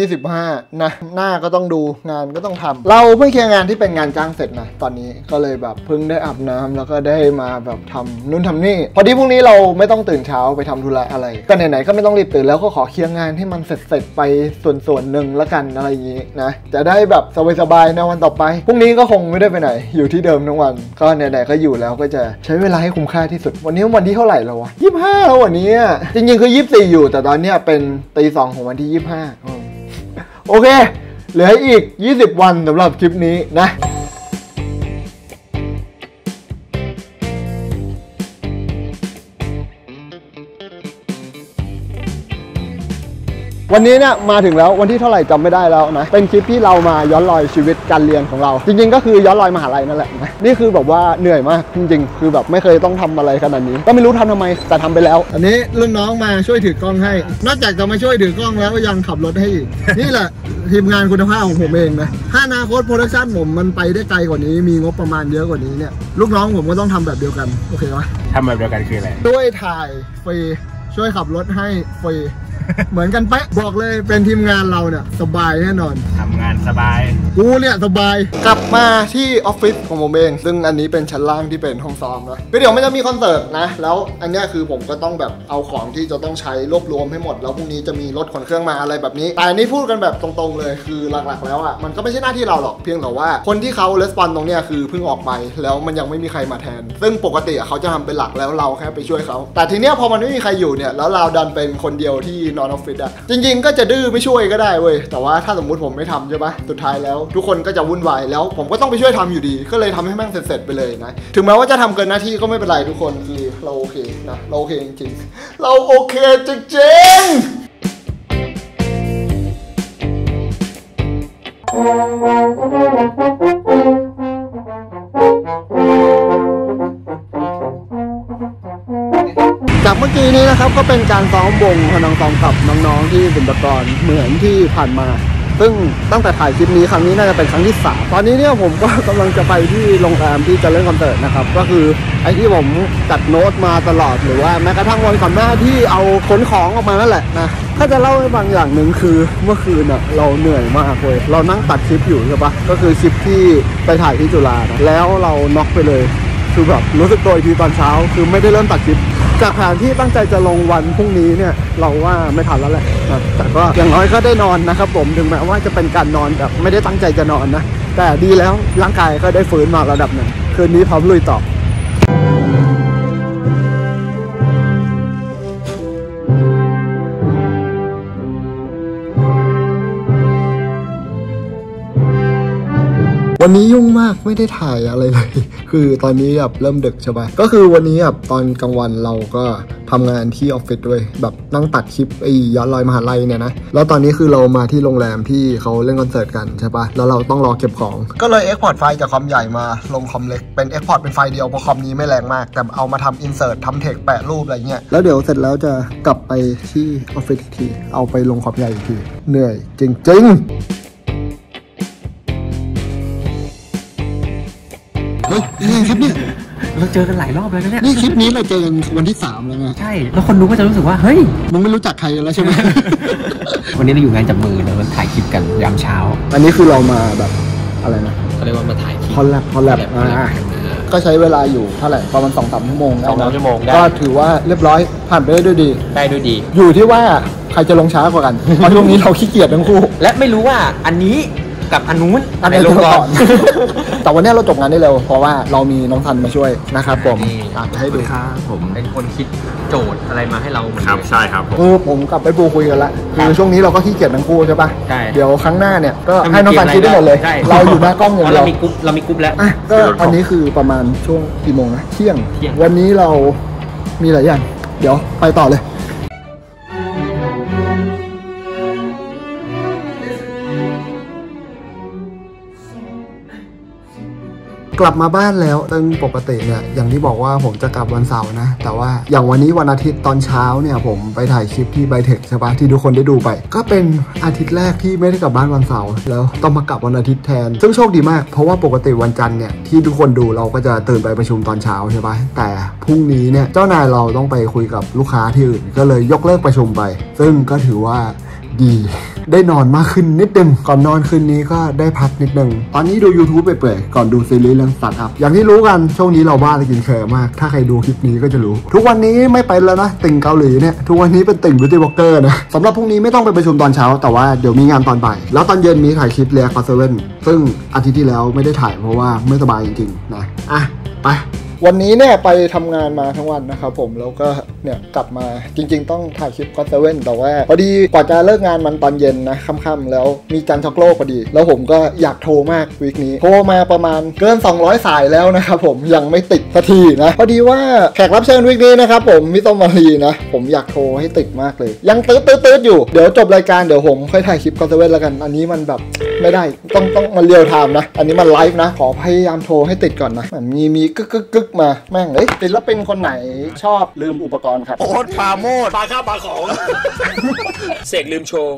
2:25นะหน้าก็ต้องดูงานก็ต้องทำเราเพิ่งเคลียร์งานที่เป็นงานจ้างเสร็จนะตอนนี้ก็เลยแบบเพิ่งได้อาบน้ำแล้วก็ได้มาแบบทำนู่นทำนี่พอดีพรุ่งนี้เราไม่ต้องตื่นเช้าไปทำธุระอะไรก็ไหนๆก็ไม่ต้องรีบตื่นแล้วก็ขอเคลียร์งานให้มันเสร็จไปส่วนหนึ่งละกันอะไรอย่างนี้นะจะได้แบบสบายๆในวันต่อไปพรุ่งนี้ก็คงไม่ได้ไปไหนอยู่ที่เดิมทั้งวันก็ไหนๆก็อยู่แล้วก็จะใช้เวลาให้คุ้มค่าที่สุดวันนี้วันที่เท่าไหร่แล้ววะ25แล้ววันนี้จริงๆคือ24อยู่แต่ตอนนี้เป็นตี 2ของวันที่25โอเคเหลืออีก20วันสำหรับคลิปนี้นะวันนี้เนี่ยมาถึงแล้ววันที่เท่าไหร่จำไม่ได้แล้วนะเป็นคลิปที่เรามาย้อนรอยชีวิตการเรียนของเราจริงๆก็คือย้อนรอยมหาลัยนั่นแหละนะนี่คือแบบว่าเหนื่อยมากจริงๆคือแบบไม่เคยต้องทำอะไรขนาดนี้ก็ไม่รู้ทำทำไมแต่ทำไปแล้วอันนี้รุ่นน้องมาช่วยถือกล้องให้นอกจากจะมาช่วยถือกล้องแล้วยังขับรถให้อีก นี่แหละทีมงานคุณภาพของผมเองนะถ้าอนาคตโปรดักชั่นผมมันไปได้ไกลกว่านี้มีงบประมาณเยอะกว่านี้เนี่ยลูกน้องผมก็ต้องทำแบบเดียวกันโอเคไหมทำแบบเดียวกันคืออะไรช่วยถ่ายฟรีช่วยขับรถให้ฟรีเหมือนกันเป๊ะบอกเลยเป็นทีมงานเราเนี่ยสบายแน่นอนทำงานสบายกูเนี่ยสบายกลับมาที่ออฟฟิศของผมเองซึ่งอันนี้เป็นชั้นล่างที่เป็นห้องซ้อมนะเดี๋ยวมันจะมีคอนเสิร์ตนะแล้วอันนี้คือผมก็ต้องแบบเอาของที่จะต้องใช้รวบรวมให้หมดแล้วพรุ่งนี้จะมีรถขนเครื่องมาอะไรแบบนี้แต่อันนี้พูดกันแบบตรงๆเลยคือหลักๆแล้วอ่ะมันก็ไม่ใช่หน้าที่เราหรอกเพียงแต่ว่าคนที่เขาเลสปอนตรงเนี้ยคือเพิ่งออกไปแล้วมันยังไม่มีใครมาแทนซึ่งปกติเขาจะทำเป็นหลักแล้วเราแค่ไปช่วยเขาแต่ทีเนี้ยพอมันไม่มีใครอยู่เนี่ยแล้วเราดันเป็นคนเดียวที่นอนออฟฟิศอะจริงๆก็จะดื้อไม่ช่วยก็ได้เว้ยแต่ว่าถ้าสมมุติผมไม่ทำใช่ปะสุดท้ายแล้วทุกคนก็จะวุ่นวายแล้วผมก็ต้องไปช่วยทำอยู่ดีก็เลยทำให้แม่งเสร็จไปเลยนะถึงแม้ว่าจะทำเกินหน้าที่ก็ไม่เป็นไรทุกคนคือเราโอเคนะเราโอเคจริงๆเราโอเคจริงจากเมื่อกี้นี้นะครับก็เป็นการซ้อมวงพนังซ้อมกับน้องๆที่ศิลปากรเหมือนที่ผ่านมาซึ่งตั้งแต่ถ่ายคลิปนี้ครั้งนี้น่าจะเป็นครั้งที่3ตอนนี้เนี่ยผมก็กำลังจะไปที่โรงแรมที่จะเล่นคอนเสิร์ตนะครับก็คือไอ้ที่ผมจัดโน้ตมาตลอดหรือว่าแม้กระทั่งวันก่อนหน้าที่เอาขนของออกมานั่นแหละนะถ้าจะเล่าให้บางอย่างหนึ่งคือเมื่อคืนน่ะเราเหนื่อยมากเลยเรานั่งตัดคลิปอยู่ใช่ปะก็คือคลิปที่ไปถ่ายที่จุฬาแล้วเราน็อกไปเลยคือแบบรู้สึกตัวอีกทีตอนเช้าคือไม่ได้เริ่มตัดคลิปจากแผนที่ตั้งใจจะลงวันพรุ่งนี้เนี่ยเราว่าไม่ทันแล้วแหละแต่ก็อย่างน้อยก็ได้นอนนะครับผมถึงแม้ว่าจะเป็นการนอนแบบไม่ได้ตั้งใจจะนอนนะแต่ดีแล้วร่างกายก็ได้ฟื้นมาระดับหนึ่งคืนนี้พร้อมลุยต่อ วันนี้ยุ่งมากไม่ได้ถ่ายอะไรเลยคือตอนนี้แบบเริ่มดึกใช่ป่ะก็คือวันนี้แบบตอนกลางวันเราก็ทำงานที่ออฟฟิศด้วยแบบนั่งตัดคลิปไอ้ย้อนรอยมหาลัยเนี่ยนะแล้วตอนนี้คือเรามาที่โรงแรมที่เขาเล่นคอนเสิร์ตกันใช่ป่ะแล้วเราต้องรอเก็บของก็เลยเอ็กพอร์ตไฟล์จากคอมใหญ่มาลงคอมเล็กเป็นเอ็กพอร์ตเป็นไฟล์เดียวเพราะคอมนี้ไม่แรงมากแต่เอามาทำอินเสิร์ตทำเทคแปะรูปอะไรเงี้ยแล้วเดี๋ยวเสร็จแล้วจะกลับไปที่ออฟฟิศอีกทีเอาไปลงคอมใหญ่อีกทีเหนื่อยจริงๆนี่คลิปนี้เราเจอกันหลายรอบแล้วนะเนี่ยนี่คลิปนี้เราเจอกันวันที่3แล้วนะใช่แล้วคนรู้ก็จะรู้สึกว่าเฮ้ยมึงไม่รู้จักใครแล้วใช่ไหม วันนี้เราอยู่งานจับมือเราถ่ายคลิปกันยามเช้าอันนี้คือเรามาแบบอะไรนะเขาเรียกว่ามาถ่ายคลิปคอนแลบก็ใช้เวลาอยู่เท่าไหร่ประมาณ 2-3 ชั่วโมงก็ถือว่าเรียบร้อยผ่านไปได้ด้วยดีอยู่ที่ว่าใครจะลงช้ากว่ากันเพราะช่วงนี้เราขี้เกียจทั้งคู่และไม่รู้ว่าอันนี้กับอันนู้นอันไหนลงก่อนแต่วันนี้เราจบงานได้เร็วเพราะว่าเรามีน้องทันมาช่วยนะครับผมให้ดูครับผมเป็นคนคิดโจทย์อะไรมาให้เราครับใช่ครับผมกลับไปปูคุยกันละคือช่วงนี้เราก็ขี้เกียจทั้งคู่ใช่ปะเดี๋ยวครั้งหน้าเนี่ยก็ให้น้องทันคิดได้หมดเลยเราอยู่หน้ากล้องอย่างเดียวเรามีกรุ๊ปแล้วก็วันนี้คือประมาณช่วงกี่โมงนะเที่ยงวันนี้เรามีหลายอย่างเดี๋ยวไปต่อเลยกลับมาบ้านแล้วซึ่งปกติเนี่ยอย่างที่บอกว่าผมจะกลับวันเสาร์นะแต่ว่าอย่างวันนี้วันอาทิตย์ตอนเช้าเนี่ยผมไปถ่ายคลิปที่ไบเทคใช่ปะที่ทุกคนได้ดูไปก็เป็นอาทิตย์แรกที่ไม่ได้กลับบ้านวันเสาร์แล้วต้องมากลับวันอาทิตย์แทนซึ่งโชคดีมากเพราะว่าปกติวันจันทร์เนี่ยที่ทุกคนดูเราก็จะตื่นไปประชุมตอนเช้าใช่ปะแต่พรุ่งนี้เนี่ยเจ้านายเราต้องไปคุยกับลูกค้าที่อื่นก็เลยยกเลิกประชุมไปซึ่งก็ถือว่าดีได้นอนมากขึ้นนิดนึงก่อนนอนคืนนี้ก็ได้พักนิดนึงตอนนี้ดู YouTube เปื่อยๆก่อนดูซีรีส์เรื่องสตาร์ทอัพอย่างที่รู้กันช่วงนี้เราบ้ากินเคอร์มากถ้าใครดูคลิปนี้ก็จะรู้ทุกวันนี้ไม่ไปแล้วนะติ่งเกาหลีเนี่ยทุกวันนี้เป็นติ่งบิวตี้บล็อกเกอร์นะสำหรับพรุ่งนี้ไม่ต้องไปประชุมตอนเช้าแต่ว่าเดี๋ยวมีงานตอนบ่ายแล้วตอนเย็นมีถ่ายคลิปเรียกคอนเสิร์ตซึ่งอาทิตย์ที่แล้วไม่ได้ถ่ายเพราะว่าไม่สบายจริงๆนะอ่ะไปวันนี้เนี่ยไปทำงานมาทั้งวันนะครับผมแล้วก็เนี่ยกลับมาจริงๆต้องถ่ายคลิปก็เซเว่นแต่ว่าพอดีกว่าจะเลิกงานมันตอนเย็นนะค่ำๆแล้วมีจันทร์ช็อกโลกพอดีแล้วผมก็อยากโทรมากวีคนี้โทรมาประมาณเกิน200สายแล้วนะครับผมยังไม่ติดสักทีนะพอดีว่าแขกรับเชิญวีคนี้นะครับผมมิโตะมารีนะผมอยากโทรให้ติดมากเลยยังตื้ออยู่เดี๋ยวจบรายการเดี๋ยวผมค่อยถ่ายคลิปก็เซเว่นแล้วกันอันนี้มันแบบไม่ได้ต้องมาเรียลไทม์นะอันนี้มันไลฟ์นะขอพยายามโทรให้ติดก่อนนะมีกึกมาแม่งเลยศิลปินคนไหนชอบลืมอุปกรณ์ครับโอ๊ตปาโมดปลาข้าวปลาของเสกลืมโชว์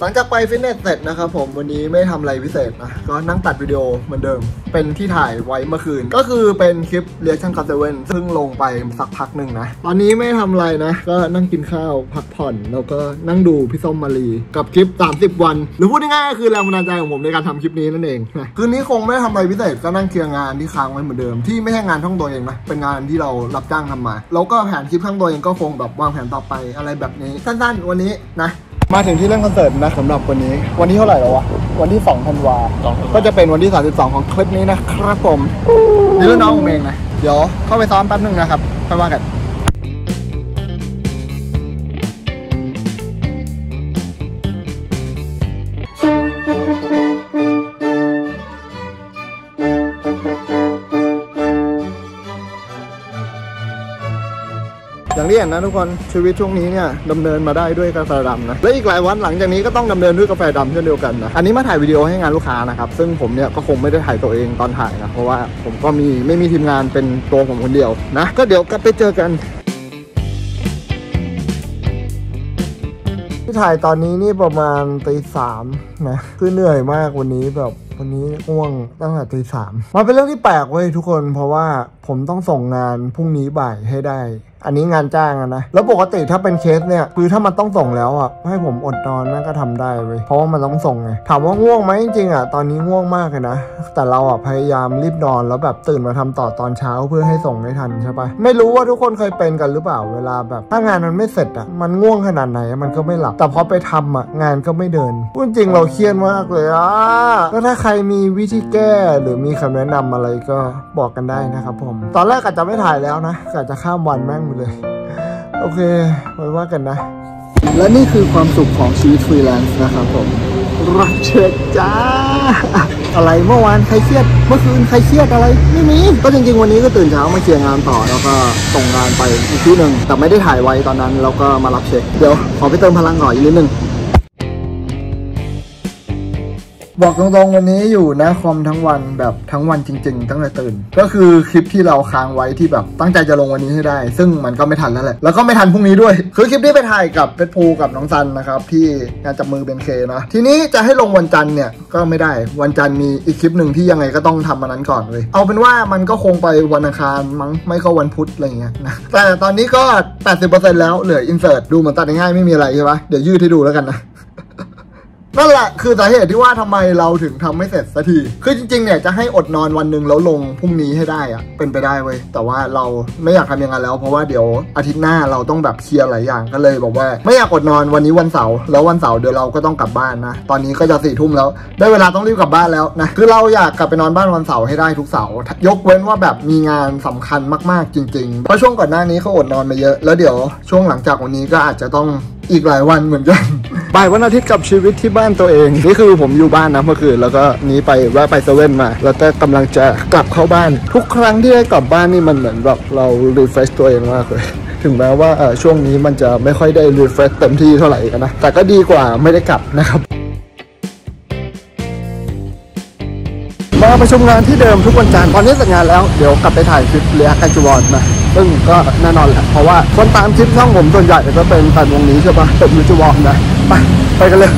หลังจากไปฟิตเนสเสร็จนะครับผมวันนี้ไม่ทำอะไรพิเศษนะก็นั่งตัดวิดีโอเหมือนเดิมเป็นที่ถ่ายไว้เมื่อคืนก็คือเป็นคลิปเรียกช่างกับเซเว่นซึ่งลงไปสักพักหนึ่งนะตอนนี้ไม่ทำอะไรนะก็นั่งกินข้าวพักผ่อนแล้วก็นั่งดูพี่ส้มมารีกับคลิป30วันหรือพูดง่ายๆคือแรงบันดาลใจของผมในการทำคลิปนี้นั่นเองคืนนี้คงไม่ทำอะไรพิเศษก็นั่งเคลียร์งานที่ค้างไว้เหมือนเดิมที่ไม่ใช่งานท่องตัวเองนะเป็นงานที่เรารับจ้างทำมาแล้วก็แผนคลิปข้างตัวเองก็คงแบบวางแผนต่อไปอะไรแบบนี้สั้นๆวันนี้นะมาถึงที่เรื่องคอนเสิร์ตนะสำหรับวันนี้วันที่เท่าไหร่แล้ววะวันที่2ธันวาก็จะเป็นวันที่32ของคลิปนี้นะครับผมนี่เรื่องน้องผมเองนะเดี๋ยวเข้าไปซ้อมแป๊บนึงนะครับค่อยว่ากันอย่างที่เห็นนะทุกคนชีวิตช่วงนี้เนี่ยดำเนินมาได้ด้วยกาแฟดำนะและอีกหลายวันหลังจากนี้ก็ต้องดำเนินด้วยกาแฟดำเช่นเดียวกันนะอันนี้มาถ่ายวิดีโอให้งานลูกค้านะครับซึ่งผมเนี่ยก็คงไม่ได้ถ่ายตัวเองตอนถ่ายนะเพราะว่าผมก็ไม่มีทีมงานเป็นตัวผมคนเดียวนะก็เดี๋ยวกลับไปเจอกันที่ถ่ายตอนนี้นี่ประมาณตี 3นะคือเหนื่อยมากวันนี้แบบวันนี้ง่วงตั้งแต่ตี 3มันเป็นเรื่องที่แปลกเว้ยทุกคนเพราะว่าผมต้องส่งงานพรุ่งนี้บ่ายให้ได้ อันนี้งานจ้างนะแล้วปกติถ้าเป็นเคสเนี่ยคือถ้ามันต้องส่งแล้วอ่ะให้ผมอดนอนนั่นก็ทำได้เว้ยเพราะว่ามันต้องส่งไงถามว่าง่วงไหมจริงๆอ่ะตอนนี้ง่วงมากเลยนะแต่เราอ่ะพยายามรีบนอนแล้วแบบตื่นมาทำต่อตอนเช้าเพื่อให้ส่งได้ทันใช่ปะไม่รู้ว่าทุกคนเคยเป็นกันหรือเปล่าเวลาแบบถ้างานมันไม่เสร็จอ่ะมันง่วงขนาดไหนมันก็ไม่หลับแต่พอไปทำอ่ะงานก็ไม่เดินพูดจริงเราเครียดมากเลยอ่ะก็ถ้าใครมีวิธีแก้หรือมีคำแนะนำอะไรก็บอกกันได้นะครับผมตอนแรกอาจจะไม่ถ่ายแล้วนะอาจจะข้ามวันแม่งเลยโอเคไว้ว่ากันนะและนี่คือความสุขของชีวิตฟรีแลนซ์นะครับผมรับเชิญจ้าอะไรเมื่อวานใครเครียดเมื่อคืนใครเครียดอะไรไม่มีก็จริงๆวันนี้ก็ตื่นเช้ามาเคลียร์งานต่อแล้วก็ส่งงานไปอีกที่หนึ่งแต่ไม่ได้ถ่ายไว้ตอนนั้นแล้วก็มารับเช็คเดี๋ยวขอไปเติมพลังหน่อยอีกนิดนึงบอกตรงๆวันนี้อยู่นะคอมทั้งวันแบบทั้งวันจริงๆตั้งแต่ตื่นก็คือคลิปที่เราค้างไว้ที่แบบตั้งใจจะลงวันนี้ให้ได้ซึ่งมันก็ไม่ทันแล้วแหละแล้วก็ไม่ทันพรุ่งนี้ด้วยคือคลิปที่ไปถ่ายกับเพชรภูกับน้องซันนะครับที่งานจับมือเบนเคนะทีนี้จะให้ลงวันจันทร์เนี่ยก็ไม่ได้วันจันทร์มีอีกคลิปหนึ่งที่ยังไงก็ต้องทำมันนั้นก่อนเลยเอาเป็นว่ามันก็คงไปวันอังคารมั้งไม่ก็วันพุธอะไรเงี้ยนะแต่ตอนนี้ก็ 80% แล้วเหลืออินเสิร์ตดูเหมือนตัดง่ายไม่มีอะไรใช่ปะเดี๋ยวยืดให้ดูแล้วกันนะนั่นแหละคือสาเหตุที่ว่าทำไมเราถึงทำไม่เสร็จสักทีคือจริงๆเนี่ยจะให้อดนอนวันหนึ่งแล้วลงพรุ่งนี้ให้ได้อะเป็นไปได้เว้ยแต่ว่าเราไม่อยากทำอย่างนั้นแล้วเพราะว่าเดี๋ยวอาทิตย์หน้าเราต้องแบบเคลียร์หลายอย่างก็เลยบอกว่าไม่อยากอดนอนวันนี้วันเสาร์แล้ววันเสาร์เดี๋ยวเราก็ต้องกลับบ้านนะตอนนี้ก็จะสี่ทุ่มแล้วได้เวลาต้องรีบกลับบ้านแล้วนะคือเราอยากกลับไปนอนบ้านวันเสาร์ให้ได้ทุกเสาร์ยกเว้นว่าแบบมีงานสำคัญมากๆจริงๆเพราะช่วงก่อนหน้านี้เขาอดนอนมาเยอะแล้วเดี๋ยวช่วงหลังจากวันนี้ก็อาจจะต้องอีกหลายวันเหมือนกันบ่ายวันอาทิตย์กับชีวิตที่บ้านตัวเองนี่คือผมอยู่บ้านนะเมื่อคืนแล้วก็นี้ไปแวะไปเซเว่นมาแล้วก็กำลังจะกลับเข้าบ้านทุกครั้งที่ได้กลับบ้านนี่มันเหมือนแบบเรารีเฟรชตัวเองมากเลยถึงแม้ว่าช่วงนี้มันจะไม่ค่อยได้รีเฟรชเต็มที่เท่าไหร่นะแต่ก็ดีกว่าไม่ได้กลับนะครับมาประชุมงานที่เดิมทุกวันจันทร์ตอนนี้เสร็จงานแล้วเดี๋ยวกลับไปถ่ายคลิปเรียกกันจูบอลนะซึ่งก็แน่นอนแหละเพราะว่าคนตามคลิปช่องผมส่วนใหญ่ก็เป็นตัดวงนี้ใช่ปะเป็นยูทูบนะไปกันเลย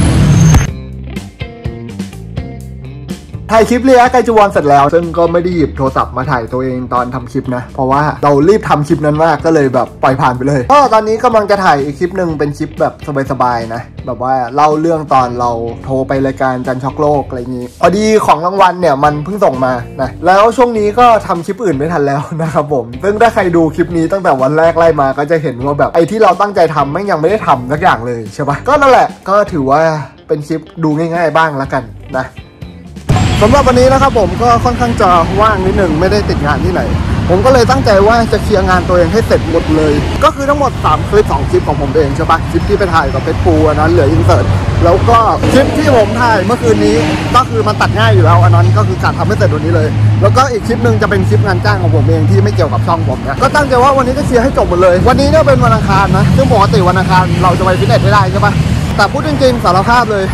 ถ่ายคลิปเรียกไกจูวอนเสร็จแล้วซึ่งก็ไม่ได้หยิบโทรศัพท์มาถ่ายตัวเองตอนทำคลิปนะเพราะว่าเรารีบทำคลิปนั้นมากก็เลยแบบปล่อยผ่านไปเลยก็ตอนนี้กำลังจะถ่ายอีกคลิปหนึ่งเป็นคลิปแบบสบายๆนะแบบว่าเล่าเรื่องตอนเราโทรไปรายการจันช็อกโลกอะไรอย่างนี้พอดีของรางวัลเนี่ยมันเพิ่งส่งมานะแล้วช่วงนี้ก็ทำคลิปอื่นไม่ทันแล้วนะครับผมซึ่งถ้าใครดูคลิปนี้ตั้งแต่วันแรกไล่มาก็จะเห็นว่าแบบไอ้ที่เราตั้งใจทำไม่ยังไม่ได้ทำสักอย่างเลยใช่ปะก็นั่นแหละก็ถือว่าเป็นคลิปดูง่ายๆบ้างละกันนะสำหรับวันนี้นะครับผมก็ค่อนข้างจะว่างนิดหนึ่งไม่ได้ติดงานที่ไหนผมก็เลยตั้งใจว่าจะเคลียร์งานตัวเองให้เสร็จหมดเลยก็คือทั้งหมด3คลิป2คลิปของผมเองใช่ปะคลิปที่ไปถ่ายกับเพชรภูอันนั้นเหลืออินเสิร์ตแล้วก็คลิปที่ผมถ่ายเมื่อคืนนี้ก็คือมันตัดง่ายอยู่แล้วอันนั้นก็คือกะทำให้เสร็จวันนี้เลยแล้วก็อีกคลิปหนึ่งจะเป็นคลิปงานจ้างของผมเองที่ไม่เกี่ยวกับช่องผมนะก็ตั้งใจว่าวันนี้จะเคลียร์ให้จบหมดเลยวันนี้เนี่ยเป็นวันอังคารนะซึ่งปกติวันอังคารเราจะไปฟิตเนสไม่ได้ใช่ปะแต่พูดจริงๆสารภาพเลย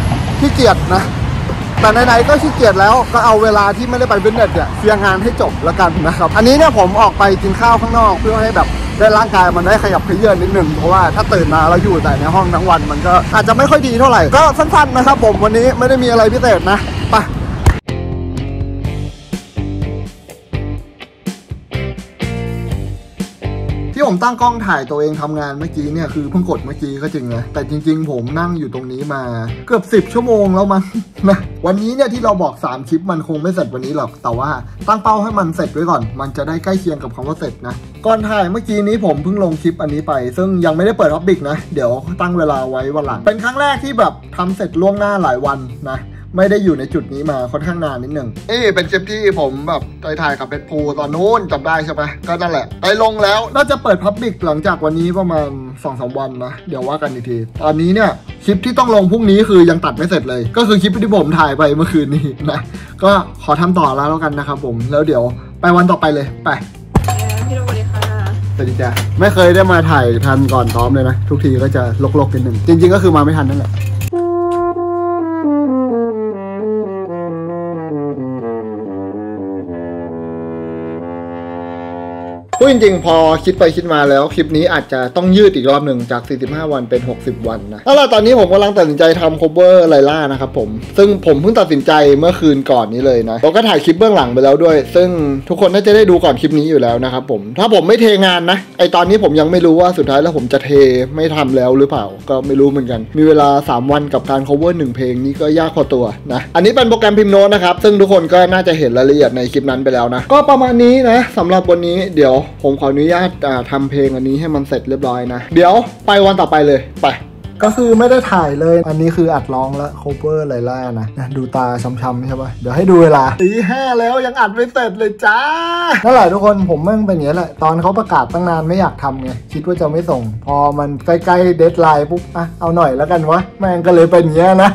ขี้เกียจนะแต่ไหนๆก็ขี้เกียจแล้วก็เอาเวลาที่ไม่ได้ไปฟิตเนสเนี่ยเคลียร์งานให้จบแล้วกันนะครับอันนี้เนี่ยผมออกไปกินข้าวข้างนอกเพื่อให้แบบได้ร่างกายมันได้ขยับเขยื้อนนิดนึงเพราะว่าถ้าตื่นมาแล้วอยู่แต่ในห้องทั้งวันมันก็อาจจะไม่ค่อยดีเท่าไหร่ก็สั้นๆนะครับผมวันนี้ไม่ได้มีอะไรพิเศษนะไปที่ผมตั้งกล้องถ่ายตัวเองทำงานเมื่อกี้เนี่ยคือเพิ่งกดเมื่อกี้ก็จริงนะแต่จริงๆผมนั่งอยู่ตรงนี้มาเกือบ10ชั่วโมงแล้วมั้งนะวันนี้เนี่ยที่เราบอก3คลิปมันคงไม่เสร็จวันนี้หรอกแต่ว่าตั้งเป้าให้มันเสร็จไว้ก่อนมันจะได้ใกล้เคียงกับคำว่าเสร็จนะก่อนถ่ายเมื่อกี้นี้ผมเพิ่งลงคลิปอันนี้ไปซึ่งยังไม่ได้เปิดพับบิกนะเดี๋ยวตั้งเวลาไว้วันหลังเป็นครั้งแรกที่แบบทำเสร็จล่วงหน้าหลายวันนะไม่ได้อยู่ในจุดนี้มาค่อนข้างนานนิดหนึ่งเป็นคลิปที่ผมแบบไปถ่ายกับเพชรภูตอนนู้นจำได้ใช่ไหมก็นั่นแหละไปลงแล้วน่าจะเปิดพับบิกหลังจากวันนี้ประมาณ 2-3 วันนะเดี๋ยวว่ากันอีกทีตอนนี้เนี่ยคลิปที่ต้องลงพรุ่งนี้คือยังตัดไม่เสร็จเลยก็คือคลิปที่ผมถ่ายไปเมื่อคืนนี้นะก็ขอทำต่อแล้วกันนะครับผมแล้วเดี๋ยวไปวันต่อไปเลยไปสวัสดีจ้ะไม่เคยได้มาถ่ายทันก่อนซ้อมเลยนะทุกทีก็จะลกๆนิดหนึ่งจริงๆก็คือมาไม่ทันนั่นแหละ พูดจริงๆพอคิดไปคิดมาแล้วคลิปนี้อาจจะต้องยืดอีกรอบหนึ่งจาก45วันเป็น60วันนะแล้วตอนนี้ผมกำลังตัดสินใจทำ cover ไลล่านะครับผมซึ่งผมเพิ่งตัดสินใจเมื่อคืนก่อนนี้เลยนะแล้วก็ถ่ายคลิปเบื้องหลังไปแล้วด้วยซึ่งทุกคนน่าจะได้ดูก่อนคลิปนี้อยู่แล้วนะครับผมถ้าผมไม่เทงานนะไอตอนนี้ผมยังไม่รู้ว่าสุดท้ายแล้วผมจะเทไม่ทำแล้วหรือเปล่าก็ไม่รู้เหมือนกันมีเวลา3วันกับการ cover 1เพลงนี้ก็ยากพอตัวนะอันนี้เป็นโปรแกรมพิมโนตนะครับซึ่งทุกคนก็น่าจะเห็นรายละเอียดในคลิปนั้นไปแล้วนะก็ประมาณนี้นะสำหรับวันนี้เดี๋ยวผมขออนุญาตทำเพลงอันนี้ให้มันเสร็จเรียบร้อยนะเดี๋ยวไปวันต่อไปเลยไปก็คือไม่ได้ถ่ายเลยอันนี้คืออัดร้องแล้ว cover ไลล่านะดูตาช้ำๆใช่ป่ะเดี๋ยวให้ดูเวลา 5:00 แล้วยังอัดไม่เสร็จเลยจ้านั่นแหละทุกคนผมแม่งเป็นอย่างนี้แหละตอนเขาประกาศตั้งนานไม่อยากทำไงคิดว่าจะไม่ส่งพอมันใกล้ๆเดดไลน์ปุ๊บอ่ะเอาหน่อยแล้วกันวะแม่งก็เลยเป็นอย่างนี้นะ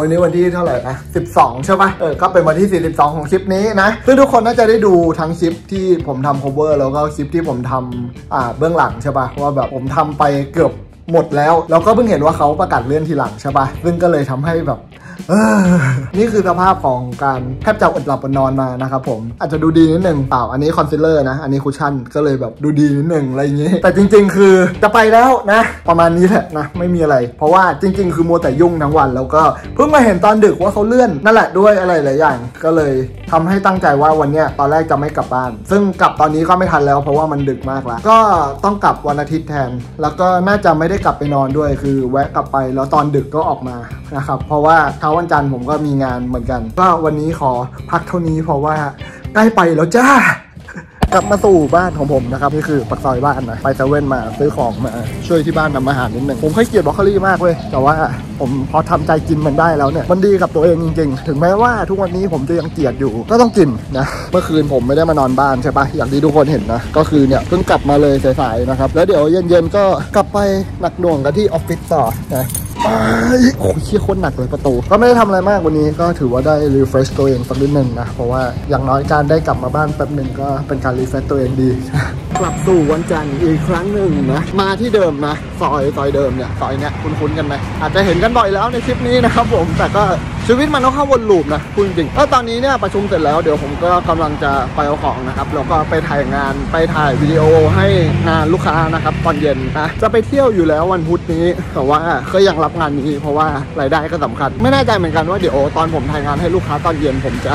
วันนี้วันที่เท่าไหร่อ่ะ12ใช่ป่ะก็เป็นวันที่42ของคลิปนี้นะซึ่งทุกคนน่าจะได้ดูทั้งคลิปที่ผมทำ cover แล้วก็คลิปที่ผมทำเบื้องหลังใช่ป่ะว่าแบบผมทำไปเกือบหมดแล้วเราก็เพิ่งเห็นว่าเขาประกาศเลื่อนทีหลังใช่ปะซึ่งก็เลยทำให้แบบนี่คือสภาพของการแทบจะอดหลับอดนอนมานะครับผมอาจจะดูดีนิดหนึ่งเปล่าอันนี้คอนซีลเลอร์นะอันนี้คุชชั่นก็เลยแบบดูดีนิดหนึ่งอะไรอย่างนี้แต่จริงๆคือจะไปแล้วนะประมาณนี้แหละนะไม่มีอะไรเพราะว่าจริงๆคือมัวแต่ยุ่งทั้งวันแล้วก็เพิ่งมาเห็นตอนดึกว่าเขาเลื่อนนั่นแหละด้วยอะไรหลายอย่างก็เลยทำให้ตั้งใจว่าวันเนี้ยตอนแรกจะไม่กลับบ้านซึ่งกลับตอนนี้ก็ไม่ทันแล้วเพราะว่ามันดึกมากแล้วก็ต้องกลับวันอาทิตย์แทนแล้วก็น่าจะไม่ได้กลับไปนอนด้วยคือแวะกลับไปแล้วตอนดึกก็ออกมานะครับเพราะว่าวันจันทร์ผมก็มีงานเหมือนกันก็วันนี้ขอพักเท่านี้เพราะว่าใกล้ไปแล้วจ้ากลับมาสู่บ้านของผมนะครับนี่คือปากซอยบ้านนะไปเซเว่นมาซื้อของมาช่วยที่บ้านทำอาหารนิดหนึ่งผมเคยเกลียดบล็อกเกอรี่มากเว้ยแต่ว่าผมพอทำใจกินมันได้แล้วเนี่ยมันดีกับตัวเองจริงๆถึงแม้ว่าทุกวันนี้ผมจะยังเกลียดอยู่ก็ต้องกินนะเมื่อคืนผมไม่ได้มานอนบ้านใช่ปะอย่างที่ทุกคนเห็นนะก็คือเนี่ยเพิ่งกลับมาเลยสายๆนะครับแล้วเดี๋ยวเย็นๆก็กลับไปหนักหน่วงกันที่ออฟฟิศต่อนะโอ้ยเชี่ยคนหนักเลยประตูก็ไม่ได้ทำอะไรมากวันนี้ก็ถือว่าได้รีเฟรชตัวเองสักนิดหนึ่งนะเพราะว่าอย่างน้อยการได้กลับมาบ้านแป๊บหนึ่งก็เป็นการรีเฟรชตัวเองดีกลับสู่วันจันทร์อีกครั้งหนึ่งนะมาที่เดิมนะซอยเดิมเนี่ยซอยเนี้ยคุ้นๆกันไหมอาจจะเห็นกันบ่อยแล้วในคลิปนี้นะครับผมแต่ก็ชีวิตมันต้องเข้าวนลูปนะคุณจริงแล้วตอนนี้เนี่ยประชุมเสร็จแล้วเดี๋ยวผมก็กำลังจะไปเอาของนะครับแล้วก็ไปถ่ายงานไปถ่ายวิดีโอให้งานลูกค้านะครับตอนเย็นนะจะไปเที่ยวอยู่แล้ววันพุธนี้แต่ว่าก็ยังรับงานนี้เพราะว่ารายได้ก็สำคัญไม่แน่ใจเหมือนกันว่าเดี๋ยวตอนผมถ่ายงานให้ลูกค้าตอนเย็นผมจะ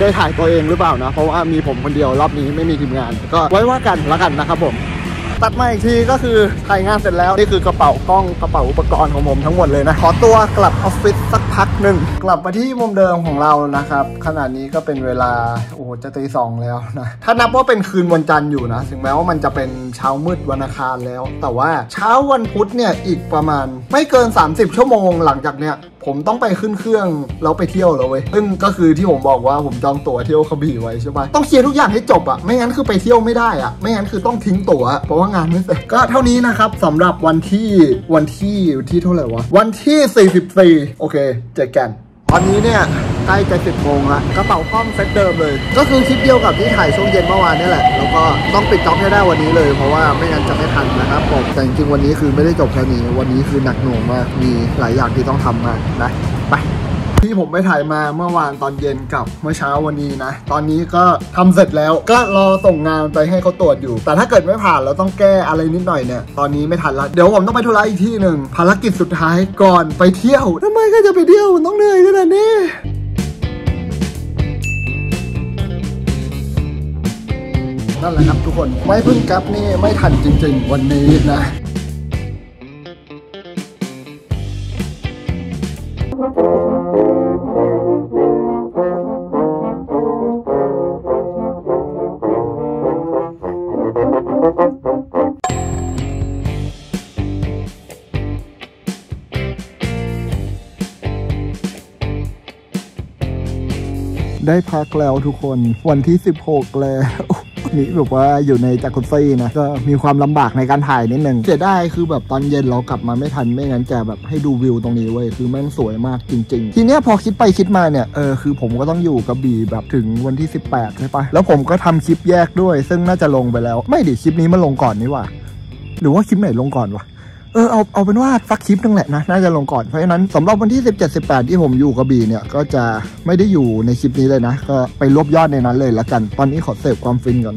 ได้ถ่ายตัวเองหรือเปล่านะเพราะว่ามีผมคนเดียวรอบนี้ไม่มีทีมงานก็ไว้ว่ากันละกันนะครับผมตัดมาอีกทีก็คือถ่ายงานเสร็จแล้วนี่คือกระเป๋ากล้องกระเป๋าอุปกรณ์ของผมทั้งหมดเลยนะขอตัวกลับออฟฟิศสักพักหนึ่งกลับมาที่มุมเดิมของเรานะครับขณะนี้ก็เป็นเวลาโอ้จะตีสองแล้วนะถ้านับว่าเป็นคืนวันจันทร์อยู่นะถึงแม้ว่ามันจะเป็นเช้ามืดวันอังคารแล้วแต่ว่าเช้าวันพุธเนี่ยอีกประมาณไม่เกิน30ชั่วโมงหลังจากเนี้ยผมต้องไปขึ้นเครื่องแล้วไปเที่ยวแล้วเว้ยซึ่งก็คือที่ผมบอกว่าผมจองตั๋วเที่ยวกระบี่ไว้ใช่ป่ะต้องเคลียร์ทุกอย่างให้จบอะไม่งั้นคือไปเที่ยวไม่ได้อะไม่งั้นคือต้องทิ้งตั๋วเพราะว่างานไม่เสร็จก็เท่านี้นะครับสำหรับวันที่เท่าไหร่วะวันที่44โอเคเจอกันตอนนี้เนี่ยใกล้จะ10โมงละกระเป๋ากล้องเซตเดิมเลยก็คือคลิปเดียวกับที่ถ่ายช่วงเย็นเมื่อวานนี่แหละแล้วก็ต้องปิดจ็อบให้ได้วันนี้เลยเพราะว่าไม่งั้นจะไม่ทันนะครับผมแต่จริงๆวันนี้คือไม่ได้จบแค่นี้วันนี้คือหนักหน่วงมากมีหลายอย่างที่ต้องทำมานะไปที่ผมไปถ่ายมาเมื่อวานตอนเย็นกับเมื่อเช้าวันนี้นะตอนนี้ก็ทำเสร็จแล้วก็รอส่งงานไปให้เขาตรวจอยู่แต่ถ้าเกิดไม่ผ่านเราต้องแก้อะไรนิดหน่อยเนี่ยตอนนี้ไม่ทันละเดี๋ยวผมต้องไปธุระอีกที่หนึ่งภารกิจสุดท้ายก่อนไปเที่ยวทำไมก็จะไปเที่ยวมันต้องเหนื่อยขนาดนี้นั่นแหละครับทุกคนไม่พึ่งกับนี่ไม่ทันจริงๆวันนี้นะได้พักแล้วทุกคนวันที่16แล้วนี่แบบว่าอยู่ในจักรุซี่นะก็มีความลำบากในการถ่ายนิดหนึ่งเสียดายคือแบบตอนเย็นเรากลับมาไม่ทันไม่งั้นจะแบบให้ดูวิวตรงนี้เว้ยคือแม่งสวยมากจริงๆทีเนี้ยพอคิดไปคิดมาเนี่ยคือผมก็ต้องอยู่กระบี่แบบถึงวันที่18ใช่ปะแล้วผมก็ทำคลิปแยกด้วยซึ่งน่าจะลงไปแล้วไม่ดิคลิปนี้มันลงก่อนนี่วะหรือว่าคลิปไหนลงก่อนวะเอาเป็นว่าสักคลิปนึงแหละนะน่าจะลงก่อนเพราะฉะนั้นสำหรับวันที่17-18ที่ผมอยู่กระบี่เนี่ยก็จะไม่ได้อยู่ในคลิปนี้เลยนะก็ไปรวบยอดในนั้นเลยละกันตอนนี้ขอเสิร์ฟความฟินก่อน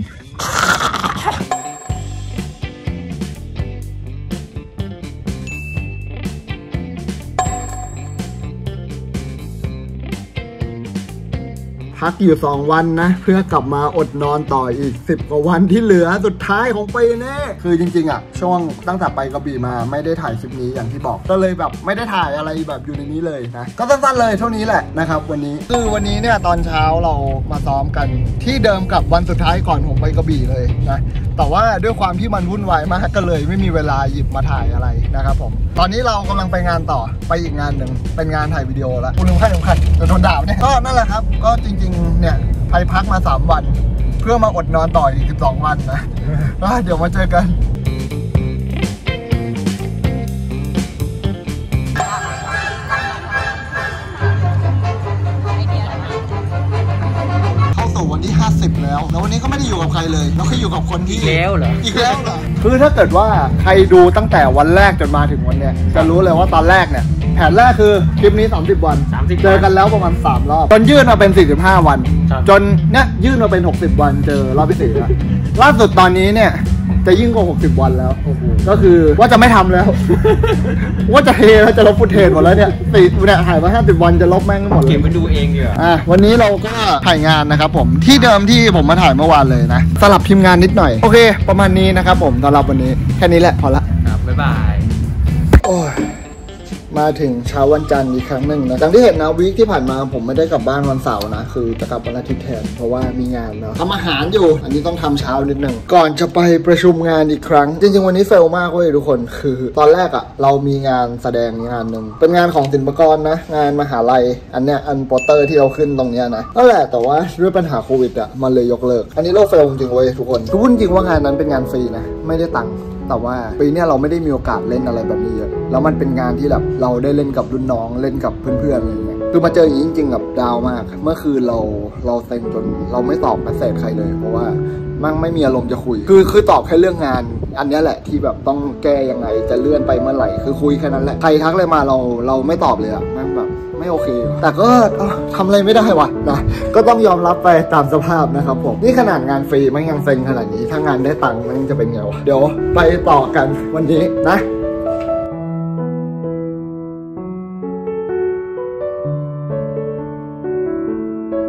พักอยู่2วันนะเพื่อกลับมาอดนอนต่ออีก10กว่าวันที่เหลือสุดท้ายของปีนี้คือจริงๆอ่ะช่วงตั้งแต่ไปกระบี่มาไม่ได้ถ่ายคลิปนี้อย่างที่บอกก็เลยแบบไม่ได้ถ่ายอะไรแบบอยู่ในนี้เลยนะก็สั้นๆเลยเท่านี้แหละนะครับวันนี้คือวันนี้เนี่ยตอนเช้าเรามาซ้อมกันที่เดิมกับวันสุดท้ายก่อนผมไปกระบี่เลยนะแต่ว่าด้วยความที่มันวุ่นวายมากก็เลยไม่มีเวลาหยิบมาถ่ายอะไรนะครับผมตอนนี้เรากำลังไปงานต่อไปอีกงานหนึ่งเป็นงานถ่ายวิดีโอแล้วคุณลุงให้ผมขัดจะโดนด่าเนี่ยก็นั่นแหละครับก็จริงๆเนี่ยไปพักมา3วันเพื่อมาอดนอนต่ออีก12วันนะแล้วเดี๋ยวมาเจอกัน50แล้วแล้ววันนี้ก็ไม่ได้อยู่กับใครเลยแล้วก็อยู่กับคนที่อีกแล้วเหรอคือถ้าเกิดว่าใครดูตั้งแต่วันแรกจนมาถึงวันเนี้ยจะรู้เลยว่าตอนแรกเนี่ยแผนแรกคือคลิปนี้30วันเจอกันแล้วประมาณ3รอบจนยืดมาเป็น45วันจนเนี่ยยืดมาเป็น60วันเจอรอบที่4แล้วล่าสุดตอนนี้เนี่ยจะยิ่งกว่า60วันแล้วก็คือว่าจะไม่ทำแล้วว่าจะเทแล้วจะลบฟุตเทจหมดแล้วเนี่ยติดเนี่ยหายไป50วันจะลบแม่งหมดเก็บไปดูเองเดี๋ยววันนี้เราก็ถ่ายงานนะครับผมที่เดิมที่ผมมาถ่ายเมื่อวานเลยนะสลับทีมงานนิดหน่อยโอเคประมาณนี้นะครับผมสำหรับวันนี้แค่นี้แหละพอละครับบ๊ายบายโอ้ยมาถึงเช้าวันจันทร์อีกครั้งหนึ่งนะอย่างที่เห็นนะวีคที่ผ่านมาผมไม่ได้กลับบ้านวันเสาร์นะคือจะกลับวันอาทิตย์แทนเพราะว่ามีงานเนาะทำอาหารอยู่อันนี้ต้องทำเช้านิดหนึ่งก่อนจะไปประชุมงานอีกครั้งจริงๆวันนี้เฟลมากเว้ยทุกคนคือตอนแรกอะเรามีงานแสดงงานหนึ่งเป็นงานของศิลปากรนะงานมหาลัยอันเนี้ยอันโปสเตอร์ที่เราขึ้นตรงเนี้ยนะนั่นแหละแต่ว่าด้วยปัญหาโควิดอะมันเลยยกเลิกอันนี้เราเฟลจริงเว้ยทุกคนพูดจริงว่างานนั้นเป็นงานฟรีนะไม่ได้ตังค์แต่ว่าปีนี้เราไม่ได้มีโอกาสเล่นอะไรแบบนี้เยอะแล้วมันเป็นงานที่แบบเราได้เล่นกับรุ่นน้องเล่นกับเพื่อนๆอะไรอย่างเงี้ยคือมาเจออย่างนี้จริงๆกับดาวมากเมื่อคืนเราเซ็งจนเราไม่ตอบเมสเซจใครเลยเพราะว่ามั่งไม่มีอารมณ์จะคุยคือตอบแค่เรื่องงานอันนี้แหละที่แบบต้องแก้ยังไงจะเลื่อนไปเมื่อไหร่คือคุยแค่นั้นแหละใครทักอะไรมาเราไม่ตอบเลยอะมั่งแบบไม่โอเคแต่ก็ทำอะไรไม่ได้วะนะก็ต้องยอมรับไปตามสภาพนะครับผมนี่ขนาดงานฟรีมันยังเซ็งขนาดนี้ถ้างานได้ตังค์มันจะเป็นไงวะเดี๋ยวไปต่อกันวันนี้นะ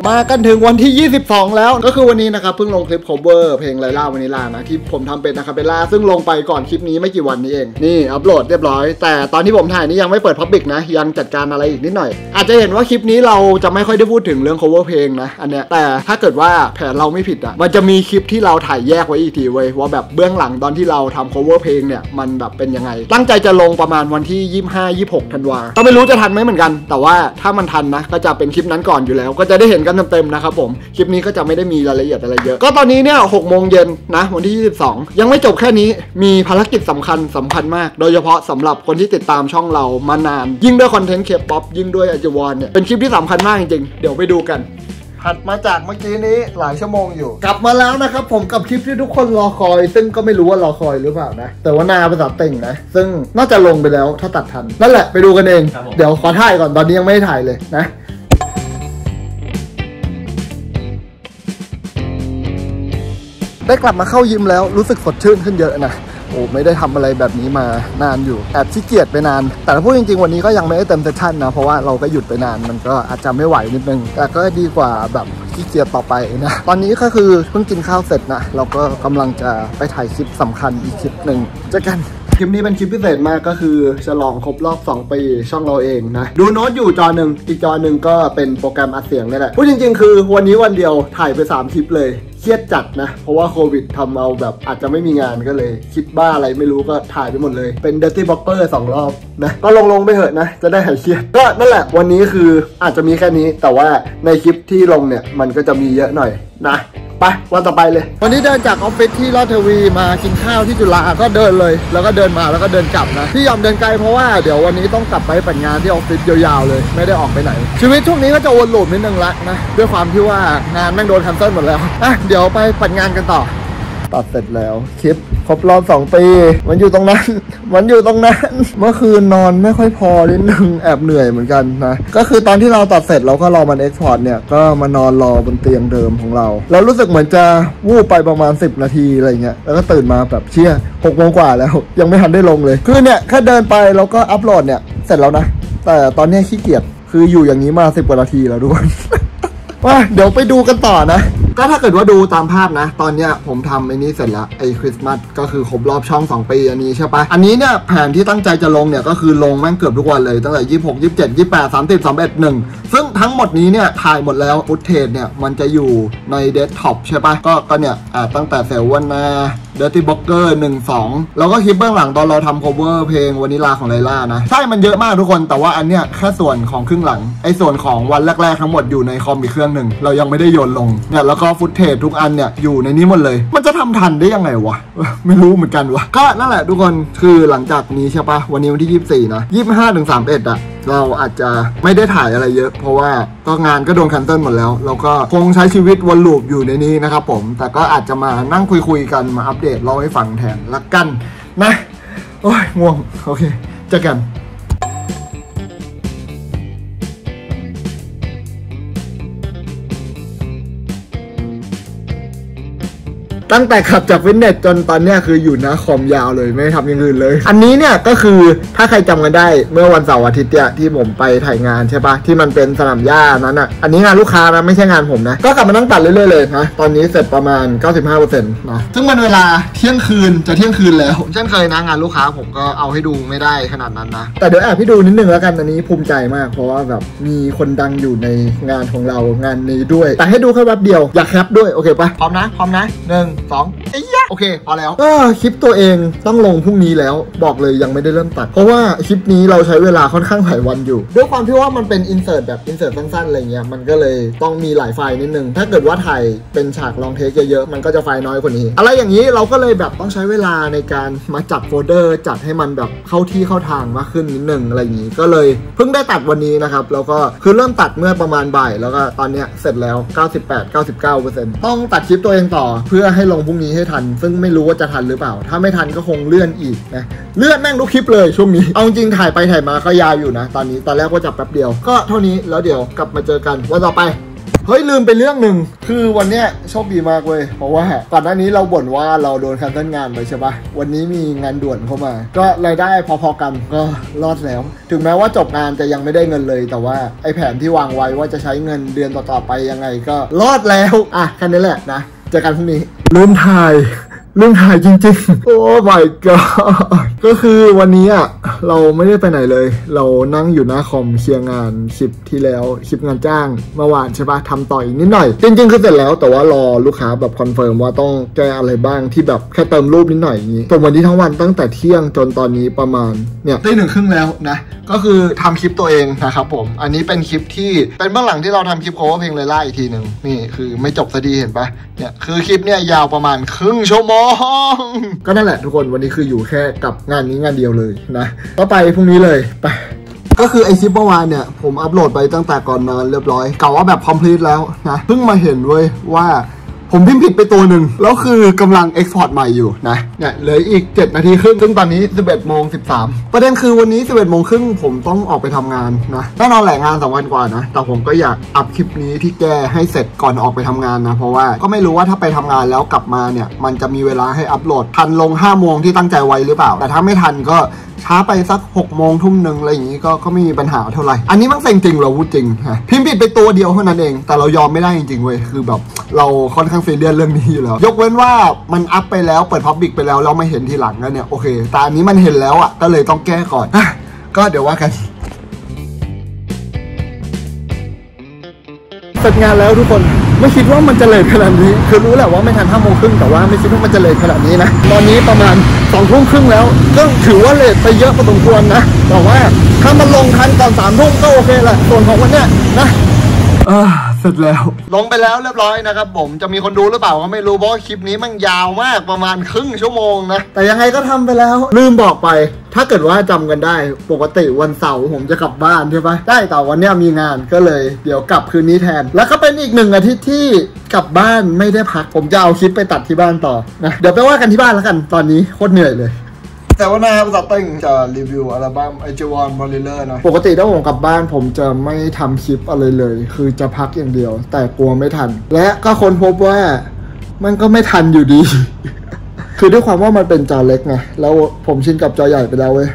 มากันถึงวันที่22แล้วก็คือวันนี้นะครับเพิ่งลงคลิป cover เพลงไลล่าวานิลานะที่ผมทำเป็นนะครับเบลล่าซึ่งลงไปก่อนคลิปนี้ไม่กี่วันนี้เองนี่อัปโหลดเรียบร้อยแต่ตอนที่ผมถ่ายนี่ยังไม่เปิด public นะยังจัดการอะไรอีกนิดหน่อยอาจจะเห็นว่าคลิปนี้เราจะไม่ค่อยได้พูดถึงเรื่อง cover เพลงนะอันเนี้ยแต่ถ้าเกิดว่าแผนเราไม่ผิดอ่ะมันจะมีคลิปที่เราถ่ายแยกไว้อีกทีไว้ว่าแบบเบื้องหลังตอนที่เราทำ cover เพลงเนี่ยมันแบบเป็นยังไงตั้งใจจะลงประมาณวันที่25-26 ธันวาคมก็ไม่รู้จะทันไหมเหมือนกันแต่ว่าถ้ามันทันนะก็จะเป็นคลิปนั้นก่อนอยู่แล้วก็จะได้เห็นเต็มๆนะครับผมคลิปนี้ก็จะไม่ได้มีรายละเอียดอะไรเยอะก็ตอนนี้เนี่ย18:00 นนะวันที่22ยังไม่จบแค่นี้มีภารกิจสำคัญมากโดยเฉพาะสำหรับคนที่ติดตามช่องเรามานานยิ่งด้วยคอนเทนต์เคป๊อปยิ่งด้วยอาจวอนเนี่ยเป็นคลิปที่สำคัญมากจริงๆเดี๋ยวไปดูกันถัดมาจากเมื่อกี้นี้หลายชั่วโมงอยู่กลับมาแล้วนะครับผมกับคลิปที่ทุกคนรอคอยซึ่งก็ไม่รู้ว่ารอคอยหรือเปล่านะแต่ว่านาภาษาเต็งนะซึ่งน่าจะลงไปแล้วถ้าตัดทันนั่นแหละไปดูกันเองเดี๋ยวขอถ่ายก่อนตอนนี้ยังไม่ได้ถ่ายเลยนะได้กลับมาเข้ายิมแล้วรู้สึกสดชื่นขึ้นเยอะนะโอ้ไม่ได้ทำอะไรแบบนี้มานานอยู่แอบขี้เกียจไปนานแต่พูดจริงๆวันนี้ก็ยังไม่ได้เต็มเซสชั่นนะเพราะว่าเราก็หยุดไปนานมันก็อาจจะไม่ไหวนิดนึงแต่ก็ดีกว่าแบบขี้เกียจต่อไปนะตอนนี้ก็คือเพิ่งกินข้าวเสร็จนะเราก็กำลังจะไปถ่ายคลิปสำคัญอีกคลิปหนึ่งเจอกันคลิปนี้เป็นคลิปพิเศษมากก็คือฉลองครบรอบ2ปีช่องเราเองนะดูโน้ตอยู่จอหนึ่งอีกจอหนึ่งก็เป็นโปรแกรมอัดเสียงนี่แหละพูดจริงๆคือวันนี้วันเดียวถ่ายไป3คลิปเลยเครียดจัดนะเพราะว่าโควิดทำเอาแบบอาจจะไม่มีงานก็เลยคิดบ้าอะไรไม่รู้ก็ถ่ายไปหมดเลยเป็น Dirty Blocker 2 รอบนะก็ลงไปเถอะนะจะได้หายเครียดก็นั่นแหละวันนี้คืออาจจะมีแค่นี้แต่ว่าในคลิปที่ลงเนี่ยมันก็จะมีเยอะหน่อยนะไปวันต่อไปเลยวันนี้เดินจากออฟฟิศที่ราชเทวีมากินข้าวที่จุฬาก็เดินเลยแล้วก็เดินมาแล้วก็เดินกลับนะที่ยอมเดินไกลเพราะว่าเดี๋ยววันนี้ต้องกลับไปปัดงานที่ออฟฟิศยาวๆเลยไม่ได้ออกไปไหนชีวิตช่วงนี้ก็จะวนลูปนิดนึงละนะด้วยความที่ว่างานแม่งโดนแคนเซิลหมดแล้วอ่ะเดี๋ยวไปปัดงานกันต่อตัดเสร็จแล้วคลิปครบรอบ2ปีมันอยู่ตรงนั้นเมื่อคืนนอนไม่ค่อยพอนิดนึงแอบเหนื่อยเหมือนกันนะก็คือตอนที่เราตัดเสร็จเราก็รอมันเอ็กพอร์ตเนี่ยก็มานอนรอบนเตียงเดิมของเราแล้วรู้สึกเหมือนจะวูบไปประมาณ10นาทีอะไรเงี้ยแล้วก็ตื่นมาแบบเชี่ย6 โมงกว่าแล้วยังไม่ทันได้ลงเลยคือเนี่ยแค่เดินไปแล้วก็อัปโหลดเนี่ยเสร็จแล้วนะแต่ตอนนี้ขี้เกียจคืออยู่อย่างนี้มา10 กว่านาทีแล้วด้วย ว่าเดี๋ยวไปดูกันต่อนะก็ถ้าเกิดว่าดูตามภาพนะตอนเนี้ยผมทำไอ้นี้เสร็จแล้วไอ้คริสต์มาสก็คือครบรอบช่อง2ปีอันนี้ใช่ปะอันนี้เนี่ยแผนที่ตั้งใจจะลงเนี่ยก็คือลงแม่งเกือบทุกวันเลยตั้งแต่26 27 28 30 31 1ซึ่งทั้งหมดนี้เนี่ยถ่ายหมดแล้วฟุตเทจเนี่ยมันจะอยู่ในเดสก์ท็อปใช่ปะก็เนี่ยตั้งแต่เสวนาDirty Blocker 12แล้วก็คลิปเบื้องหลังตอนเราทำ cover เพลงวานิลาของไลล่านะใช่มันเยอะมากทุกคนแต่ว่าอันเนี้ยแค่ส่วนของครึ่งหลังไอ้ส่วนของวันแรกๆทั้งหมดอยู่ในคอมอีกเครื่องหนึ่งเรายังไม่ได้โยนลงเนี่ยแล้วก็ฟุตเทจทุกอันเนี่ยอยู่ในนี้หมดเลยมันจะทำทันได้ยังไงวะไม่รู้เหมือนกันวะก็นั่นแหละทุกคนคือหลังจากนี้ใช่ปะวันนี้วันที่ 24 นะ 25-31 อะเราอาจจะไม่ได้ถ่ายอะไรเยอะเพราะว่าก็งานก็โดนแคนเซิลหมดแล้วเราก็คงใช้ชีวิตวนลูปอยู่ในนี้นะครับผมแต่ก็อาจจะมานั่งคุยกันมาอัปเดตเล่าให้ฟังแทนละกันนะโอ้ยง่วงโอเคเจอกันตั้งแต่ขับจากฟิตเนสจนตอนนี้คืออยู่นะคอมยาวเลยไม่ทำอย่างอื่นเลยอันนี้เนี่ยก็คือถ้าใครจำกันได้เมื่อวันเสาร์อาทิตย์เนี่ยที่ผมไปถ่ายงานใช่ปะที่มันเป็นสนามหญ้านั้นอ่ะอันนี้งานลูกค้านะไม่ใช่งานผมนะก็กลับมานั่งตัดเรื่อยๆเลยนะตอนนี้เสร็จประมาณ 95% นะซึ่งมันเวลาเที่ยงคืนจะเที่ยงคืนแล้วเช่นเคยนะงานลูกค้าผมก็เอาให้ดูไม่ได้ขนาดนั้นนะแต่เดี๋ยวแอบให้ดูนิดนึงแล้วกันอันนี้ภูมิใจมากเพราะว่าแบบมีคนดังอยู่ในงานของเรางานนี้ด้วยแต่ให้ดูแค่แป๊บเดียวอยากแคปด้วยโอเคปะพร้อมนะ1 2โอเคพอแล้วคลิปตัวเองต้องลงพรุ่งนี้แล้วบอกเลยยังไม่ได้เริ่มตัดเพราะว่าคลิปนี้เราใช้เวลาค่อนข้างหลายวันอยู่ด้วยความที่ว่ามันเป็นอินเสิร์ตแบบอินเสิร์ตสั้นๆอะไรเงี้ยมันก็เลยต้องมีหลายไฟล์นิดนึงถ้าเกิดว่าถ่ายเป็นฉากลองเทคเยอะๆมันก็จะไฟล์น้อยกว่านี้อะไรอย่างนี้เราก็เลยแบบต้องใช้เวลาในการมาจัดโฟลเดอร์จัดให้มันแบบเข้าที่เข้าทางมากขึ้นนิดนึงอะไรอย่างนี้ก็เลยเพิ่งได้ตัดวันนี้นะครับแล้วก็คือเริ่มตัดเมื่อประมาณบ่ายแล้วก็ตอนเนี้ยเสร็จแล้ว 98-99% ต้องตัดคลิปตัวเองต่อเพื่อให้ลงพรุ่งนี้ให้ทันซึ่งไม่รู้ว่าจะทันหรือเปล่าถ้าไม่ทันก็คงเลื่อนอีกนะเลื่อนแม่งทุกคลิปเลยช่วงนี้เอาจริงถ่ายไปถ่ายมาก็ยาวอยู่นะตอนนี้ตอนแรกก็จับแป๊บเดียวก็เท่านี้แล้วเดี๋ยวกลับมาเจอกันวันต่อไปเฮ้ยลืมไปเรื่องหนึ่งคือวันเนี้ยโชคดีมากเว้ยเพราะว่าก่อนหน้านี้เราบ่นว่าเราโดนแคนเซิลงานไปใช่ปะวันนี้มีงานด่วนเข้ามาก็รายได้พอๆกันก็รอดแล้วถึงแม้ว่าจบงานจะยังไม่ได้เงินเลยแต่ว่าไอ้แผนที่วางไว้ว่าจะใช้เงินเดือนต่อๆไปยังไงก็รอดแล้วอ่ะแค่นี้แหละนะเจอกันพรุ่งนี้ลืมถ่ายจริงๆโอ้ my god ก็คือวันนี้อ่ะเราไม่ได้ไปไหนเลยเรานั่งอยู่หน้าคอมเคลียร์งานคลิปที่แล้วคลิปงานจ้างเมื่อวานใช่ปะทำต่ออีกนิดหน่อยจริงๆคือเสร็จแล้วแต่ว่ารอลูกค้าแบบคอนเฟิร์มว่าต้องแก้อะไรบ้างที่แบบแค่เติมรูปนิดหน่อยอย่างนี้ตรงวันนี้ทั้งวันตั้งแต่เที่ยงจนตอนนี้ประมาณเนี่ยตี 1:30แล้วนะก็คือทำคลิปตัวเองนะครับผมอันนี้เป็นคลิปที่เป็นเบื้องหลังที่เราทำคลิปโคเวอร์เพลงไลล่าอีกทีหนึ่งนี่คือไม่จบซะดีเห็นปะเนี่ยคือคลิปเนี่ยยาวประมาณครึ่งชั่วโมงก็นั่นแหละทุกคนวันนี้คืออยู่แค่กับงานนี้งานเดียวเลยนะก็ไปพรุ่งนี้เลยไปก็คือไอคลิปเมื่อวานเนี่ยผมอัปโหลดไปตั้งแต่ก่อนนอนเรียบร้อยกะว่าแบบ complete แล้วนะเพิ่งมาเห็นเว้ยว่าผมพิมพ์ผิดไปตัวหนึ่งแล้วคือกำลัง export ใหม่อยู่นะเนี่ยเหลืออีก7 นาทีครึ่งซึ่งตอนนี้ 11:13 ประเด็นคือวันนี้ 11:30 ผมต้องออกไปทำงานนะแน่นอนแหละงาน2 วันกว่านะแต่ผมก็อยากอัพคลิปนี้ที่แก้ให้เสร็จก่อนออกไปทำงานนะเพราะว่าก็ไม่รู้ว่าถ้าไปทำงานแล้วกลับมาเนี่ยมันจะมีเวลาให้อัพโหลดทันลง 5 โมงที่ตั้งใจไว้หรือเปล่าแต่ถ้าไม่ทันก็ช้าไปสัก 18:00 น.ทุ่ม 1 ทุ่มอะไรอย่างนี้ก็ไม่มีปัญหาเท่าไหร่อันนี้มันเซ็งจริงเราพูดจริงนะพิมพ์ผิดไปตัวเดียวเท่านั้นเองแต่เรายอมไม่ได้จริงๆเว้ยคือแบบเราค่อนข้างซีเรียสเรื่องนี้อยู่แล้วยกเว้นว่ามันอัพไปแล้วเปิด Public ไปแล้วเราไม่เห็นทีหลังแล้วเนี่ยโอเคแต่อันนี้มันเห็นแล้วอ่ะก็เลยต้องแก้ก่อนก็เดี๋ยวว่ากันเสร็จงานแล้วทุกคนไม่คิดว่ามันจะเลทขนาดนี้คือรู้แหละว่าไม่ทัน 5 โมงครึ่งแต่ว่าไม่คิดว่ามันจะเลทขนาดนี้นะตอนนี้ประมาณ 2 ทุ่มครึ่งแล้วก็ถือว่าเลทไปเยอะพอสมควรนะแต่ว่าถ้ามันลงทันตอน 3 ทุ่มก็โอเคแหละส่วนของวันเนี้ยนะเสร็จแล้วลงไปแล้วเรียบร้อยนะครับผมจะมีคนดูหรือเปล่าก็ไม่รู้เพราะคลิปนี้มันยาวมากประมาณครึ่งชั่วโมงนะแต่ยังไงก็ทำไปแล้วลืมบอกไปถ้าเกิดว่าจำกันได้ปกติวันเสาร์ผมจะกลับบ้านใช่ปะได้แต่วันนี้มีงานก็เลยเดี๋ยวกลับคืนนี้แทนแล้วก็เป็นอีก1 อาทิตย์ที่กลับบ้านไม่ได้พักผมจะเอาคลิปไปตัดที่บ้านต่อนะเดี๋ยวไปว่ากันที่บ้านแล้วกันตอนนี้โคตรเหนื่อยเลยแต่ว่านะครับต่อไปจะรีวิวอัลบั้มไอจีวอนบอลเลอร์นะปกติถ้าผมกลับบ้านผมจะไม่ทำคลิปอะไรเลยคือจะพักอย่างเดียวแต่กลัวไม่ทันและก็ค้นพบว่ามันก็ไม่ทันอยู่ดีคือด้วยความว่ามันเป็นจอเล็กไงแล้วผมชินกับจอใหญ่ไปแล้วเว้ย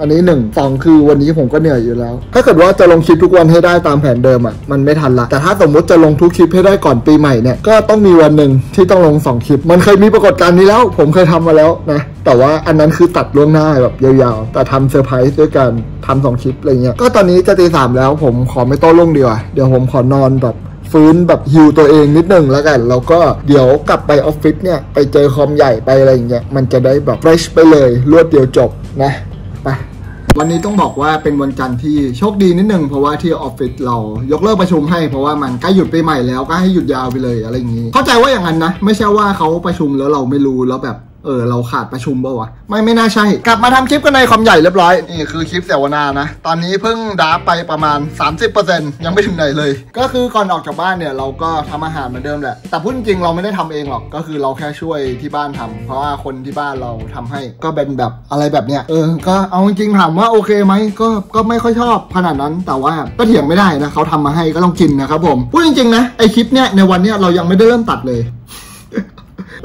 อันนี้หนึ่งสองคือวันนี้ผมก็เหนื่อยอยู่แล้วถ้าเกิดว่าจะลงคลิปทุกวันให้ได้ตามแผนเดิมอ่ะมันไม่ทันละแต่ถ้าสมมติจะลงทุกคลิปให้ได้ก่อนปีใหม่เนี่ยก็ต้องมีวันหนึ่งที่ต้องลง2คลิปมันเคยมีปรากฏการณ์นี้แล้วผมเคยทำมาแล้วนะแต่ว่าอันนั้นคือตัดล่วงหน้าแบบยาวๆแต่ทำเซอร์ไพรส์ด้วยกันทำ2คลิปอะไรเงี้ยก็ตอนนี้จะตี 3แล้วผมขอไม่โต้รุ่งดีกว่าเดี๋ยวผมขอนอนแบบฟื้นแบบฮิวตัวเองนิดนึงแล้วกันแล้วก็เดี๋ยวกลับไปออฟฟิศเนี่ยไปเจอคอมใหญ่ไปอะไรอย่างเงี้ยมันจะได้แบบเฟรชไปเลยรวดเดียวจบนะไปวันนี้ต้องบอกว่าเป็นวันจันทร์ที่โชคดีนิดนึงเพราะว่าที่ออฟฟิศเรายกเลิกประชุมให้เพราะว่ามันใกล้หยุดปีใหม่แล้วก็ให้หยุดยาวไปเลยอะไรอย่างงี้เข้าใจว่าอย่างนั้นนะไม่ใช่ว่าเขาประชุมแล้วเราไม่รู้แล้วแบบเราขาดประชุมป่าวะไม่น่าใช่กลับมาทำคลิปกันในคอมใหญ่เรียบร้อยนี่คือคลิปเสวนานะตอนนี้เพิ่งดราฟไปประมาณ 30% ยังไม่ถึงไหนเลยก็คือก่อนออกจากบ้านเนี่ยเราก็ทำอาหารเหมือนเดิมแหละแต่พูดจริงเราไม่ได้ทำเองหรอกก็คือเราแค่ช่วยที่บ้านทำเพราะว่าคนที่บ้านเราทำให้ก็เป็นแบบอะไรแบบเนี้ยก็เอาจริงถามว่าโอเคไหมก็ไม่ค่อยชอบขนาดนั้นแต่ว่าก็เถียงไม่ได้นะเขาทำมาให้ก็ต้องกินนะครับผมพูดจริงๆนะไอคลิปเนี้ยในวันเนี้ยเรายังไม่ได้เริ่มตัดเลย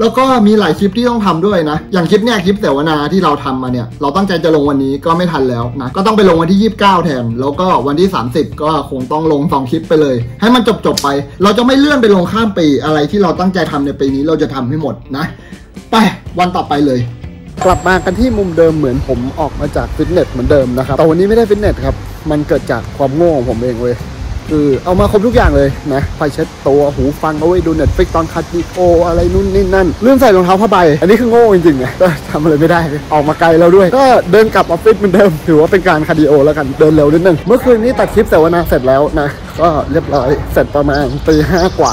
แล้วก็มีหลายคลิปที่ต้องทำด้วยนะอย่างคลิปเนี้ยคลิปเสวนาที่เราทำมาเนี่ยเราตั้งใจจะลงวันนี้ก็ไม่ทันแล้วนะก็ต้องไปลงวันที่29แทนแล้วก็วันที่30ก็คงต้องลง2คลิปไปเลยให้มันจบไปเราจะไม่เลื่อนไปลงข้ามปีอะไรที่เราตั้งใจทำในปีนี้เราจะทำให้หมดนะไปวันต่อไปเลยกลับมากันที่มุมเดิมเหมือนผมออกมาจากฟิตเนสเหมือนเดิมนะครับแต่วันนี้ไม่ได้ฟิตเนสครับมันเกิดจากความโง่ของผมเองเว้ยคือเอามาครบทุกอย่างเลยนะไปเช็ดตัวหูฟังเอาไว้ดู Netflix ตอนคัดวิดีโออะไรนู่นนี่นั่นลืมใส่รองเท้าผ้าใบอันนี้คือโง่จริงๆนะทำอะไรไม่ได้ออกมาไกลแล้วด้วยก็เดินกลับออฟฟิศเหมือนเดิมถือว่าเป็นการคาร์ดิโอแล้วกันเดินเร็วนิดนึงเมื่อคืนนี้ตัดคลิปเสวนาเสร็จแล้วนะก็เรียบร้อยเสร็จประมาณตี 5กว่า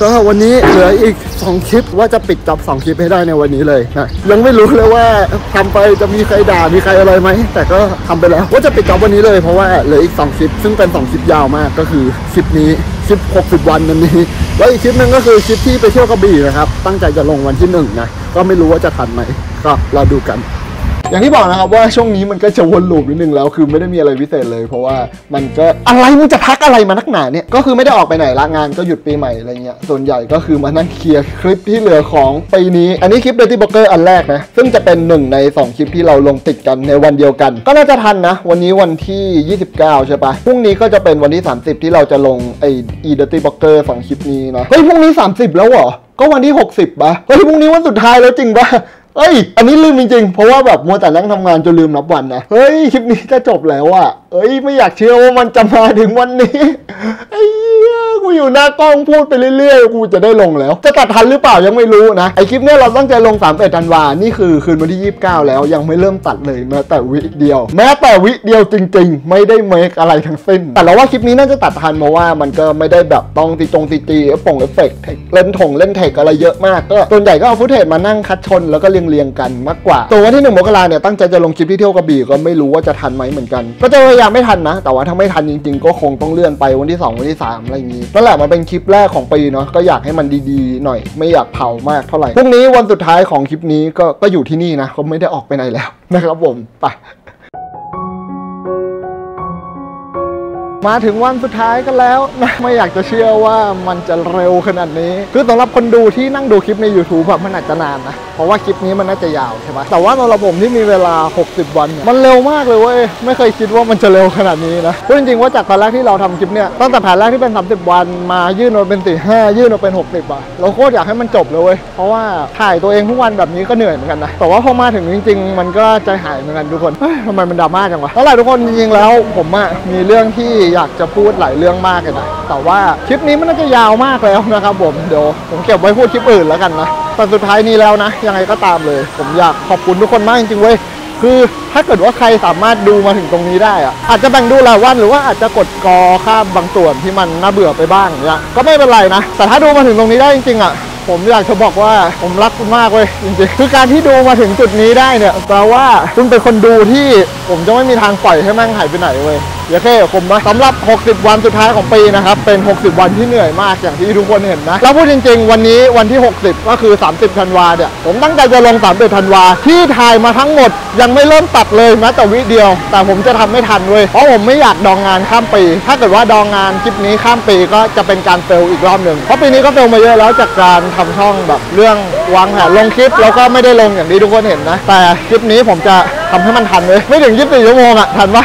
ก็วันนี้เหลืออีก2คลิปว่าจะปิดจับ2คลิปให้ได้ในวันนี้เลยนะยังไม่รู้เลยว่าทำไปจะมีใครด่ามีใครอะไรไหมแต่ก็ทำไปแล้วว่าจะปิดจับวันนี้เลยเพราะว่าเหลืออีก2คลิปซึ่งเป็น2คลิปยาวมากก็คือคลิปนี้คลิป60วันนั้นนี้แล้วอีกคลิปนึงก็คือคลิปที่ไปเที่ยวกระบี่นะครับตั้งใจจะลงวันที่1นะก็ไม่รู้ว่าจะทันไหมก็เราดูกันอย่างที่บอกนะครับว่าช่วงนี้มันก็จะวนลูปนิดนึงแล้วคือไม่ได้มีอะไรพิเศษเลยเพราะว่ามันก็อะไรมึงจะพักอะไรมานักหนาเนี่ยก็คือไม่ได้ออกไปไหนละงานก็หยุดปีใหม่อะไรเงี้ยส่วนใหญ่ก็คือมานั่งเคลียร์คลิปที่เหลือของปีนี้อันนี้คลิป Dirty Blogger อันแรกนะซึ่งจะเป็น1ใน2คลิปที่เราลงติดกันในวันเดียวกันก็น่าจะทันนะวันนี้วันที่29ใช่ปะพรุ่งนี้ก็จะเป็นวันที่30ที่เราจะลงไอ้ Dirty Blogger 2คลิปนี้นะเฮ้ยพรุ่งนี้30แล้วเหรอก็วันที่60ปะเฮ้ยพรุ่งนี้วันสุดท้ายแล้วจริงปะเอ้ยอันนี้ลืมจริงๆเพราะว่าแบบมัวแต่นั่งทำงานจนลืมนับวันนะเฮ้ยคลิปนี้จะจบแล้วอ่ะเอ้ยไม่อยากเชื่อว่ามันจะมาถึงวันนี้ไอ้กูอยู่หน้ากล้องพูดไปเรื่อยๆกูจะได้ลงแล้วจะตัดทันหรือเปล่ายังไม่รู้นะไอคลิปเนี้ยเราตั้งใจลง31 ธันวานี่คือคืนวันที่29แล้วยังไม่เริ่มตัดเลยแม้แต่วิเดียวจริงๆไม่ได้เมคอะไรทั้งสิ้นแต่เราว่าคลิปนี้น่าจะตัดทันเพราะว่ามันก็ไม่ได้แบบต้องตีเอฟปงเอฟเฟกต์เล่นถงเล่นเทคอะไรเยอะมากก็ส่วนใหญ่ก็เอาฟุตเทจมานั่งคัดชนแล้วก็เรียงกันมากกว่าตัววันที่1 มกราเนี่ยตั้งใจจะลงคลิปที่เที่ยวกระบี่ก็ไม่รู้ว่าจะทันไหมเหมือนกันก็จะพยายามไม่ทันนะแต่ว่าถ้าไม่ทันจริงๆก็คงต้องเลื่อนไปวันที่2วันที่3อะไรอย่างนี้นั่นแหละมันเป็นคลิปแรกของปีเนาะก็อยากให้มันดีๆหน่อยไม่อยากเผามากเท่าไหร่พรุ่งนี้วันสุดท้ายของคลิปนี้ก็อยู่ที่นี่นะก็ไม่ได้ออกไปไหนแล้วนะครับผมไปมาถึงวันสุดท้ายกันแล้วนะไม่อยากจะเชื่อว่ามันจะเร็วขนาดนี้คือสำหรับคนดูที่นั่งดูคลิปใน YouTube แบบมันอาจจะนานนะเพราะว่าคลิปนี้มันน่าจะยาวใช่ไหมแต่ว่าสำหรับผมที่มีเวลา60วันมันเร็วมากเลยเว้ยไม่เคยคิดว่ามันจะเร็วขนาดนี้นะพูดจริงๆว่าจากตอนแรกที่เราทำคลิปเนี่ยตั้งแต่แผนแรกที่เป็น30วันมายื่นมาเป็น45ยื่นมาเป็น60ว่ะเราโคตรอยากให้มันจบเลยเว้ยเพราะว่าถ่ายตัวเองทุกวันแบบนี้ก็เหนื่อยเหมือนกันนะแต่ว่าพอมาถึงจริงๆมันก็ใจหายเหมือนกันทุกคนทำไมมันดราม่าจังวะแล้วหลายทุกคนจริงๆแล้วผมอะมีเรื่องที่อยากจะพูดหลายเรื่องมากเลยนะแต่ว่าคลิปนี้มันน่าจะยาวมากแล้วนะครับผมเดี๋ยวผมเก็บไว้พูดคลิปอื่นแล้วกันนะแต่สุดท้ายนี้แล้วนะยังไงก็ตามเลยผมอยากขอบคุณทุกคนมากจริงๆเว้ยคือถ้าเกิดว่าใครสามารถดูมาถึงตรงนี้ได้อะอาจจะแบ่งดูหลายวันหรือว่าอาจจะกดกอข้ามบางส่วนที่มันน่าเบื่อไปบ้างเนี่ยก็ไม่เป็นไรนะแต่ถ้าดูมาถึงตรงนี้ได้จริงๆอะผมอยากจะบอกว่าผมรักคุณมากเว้ยจริงๆคือการที่ดูมาถึงจุดนี้ได้เนี่ยแปลว่าคุณเป็นคนดูที่ผมจะไม่มีทางปล่อยให้มันหายไปไหนเว้ย เยอะแค่คมนะสำหรับ60วันสุดท้ายของปีนะครับเป็น60วันที่เหนื่อยมากอย่างที่ทุกคนเห็นนะแล้วพูดจริงๆวันนี้วันที่60ก็คือ30ธันวาเนี่ยผมตั้งใจจะลง30ธันวาที่ถ่ายมาทั้งหมดยังไม่เริ่มตัดเลยแม้แต่วิเดียวแต่ผมจะทำไม่ทันเลยเพราะผมไม่อยากดองงานข้ามปีถ้าเกิดว่าดองงานคลิปนี้ข้ามปีก็จะเป็นการเฟลอีกรอบหนึ่งเพราะปีนี้ก็เฟลมาเยอะแล้วจากการทำช่องแบบเรื่องวางแผนลงคลิปแล้วก็ไม่ได้ลงอย่างที่ทุกคนเห็นนะแต่คลิปนี้ผมจะทำให้มันทันเลยไม่ถึง24ชั่วโมงอะทันปะ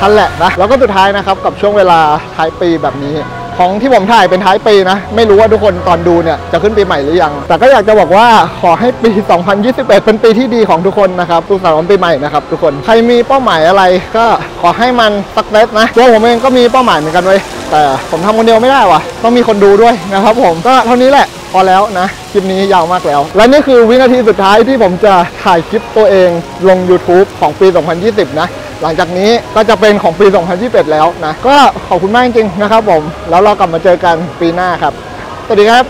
ทันแหละนะแล้วก็สุดท้ายนะครับกับช่วงเวลาท้ายปีแบบนี้ของที่ผมถ่ายเป็นท้ายปีนะไม่รู้ว่าทุกคนตอนดูเนี่ยจะขึ้นปีใหม่หรือยังแต่ก็อยากจะบอกว่าขอให้ปี2021เป็นปีที่ดีของทุกคนนะครับสุขสันต์ปีใหม่นะครับทุกคนใครมีเป้าหมายอะไรก็ขอให้มันสักเล็กนะตัวผมเองก็มีเป้าหมายเหมือนกันเว้ยแต่ผมทำคนเดียวไม่ได้ว่ะต้องมีคนดูด้วยนะครับผมก็เท่านี้แหละพอแล้วนะคลิปนี้ยาวมากแล้วและนี่คือวินาทีสุดท้ายที่ผมจะถ่ายคลิปตัวเองลง YouTube ของปี2020นะหลังจากนี้ก็จะเป็นของปี2021แล้วนะก็ขอบคุณมากจริงๆนะครับผมแล้วเรากลับมาเจอกันปีหน้าครับสวัสดีครับ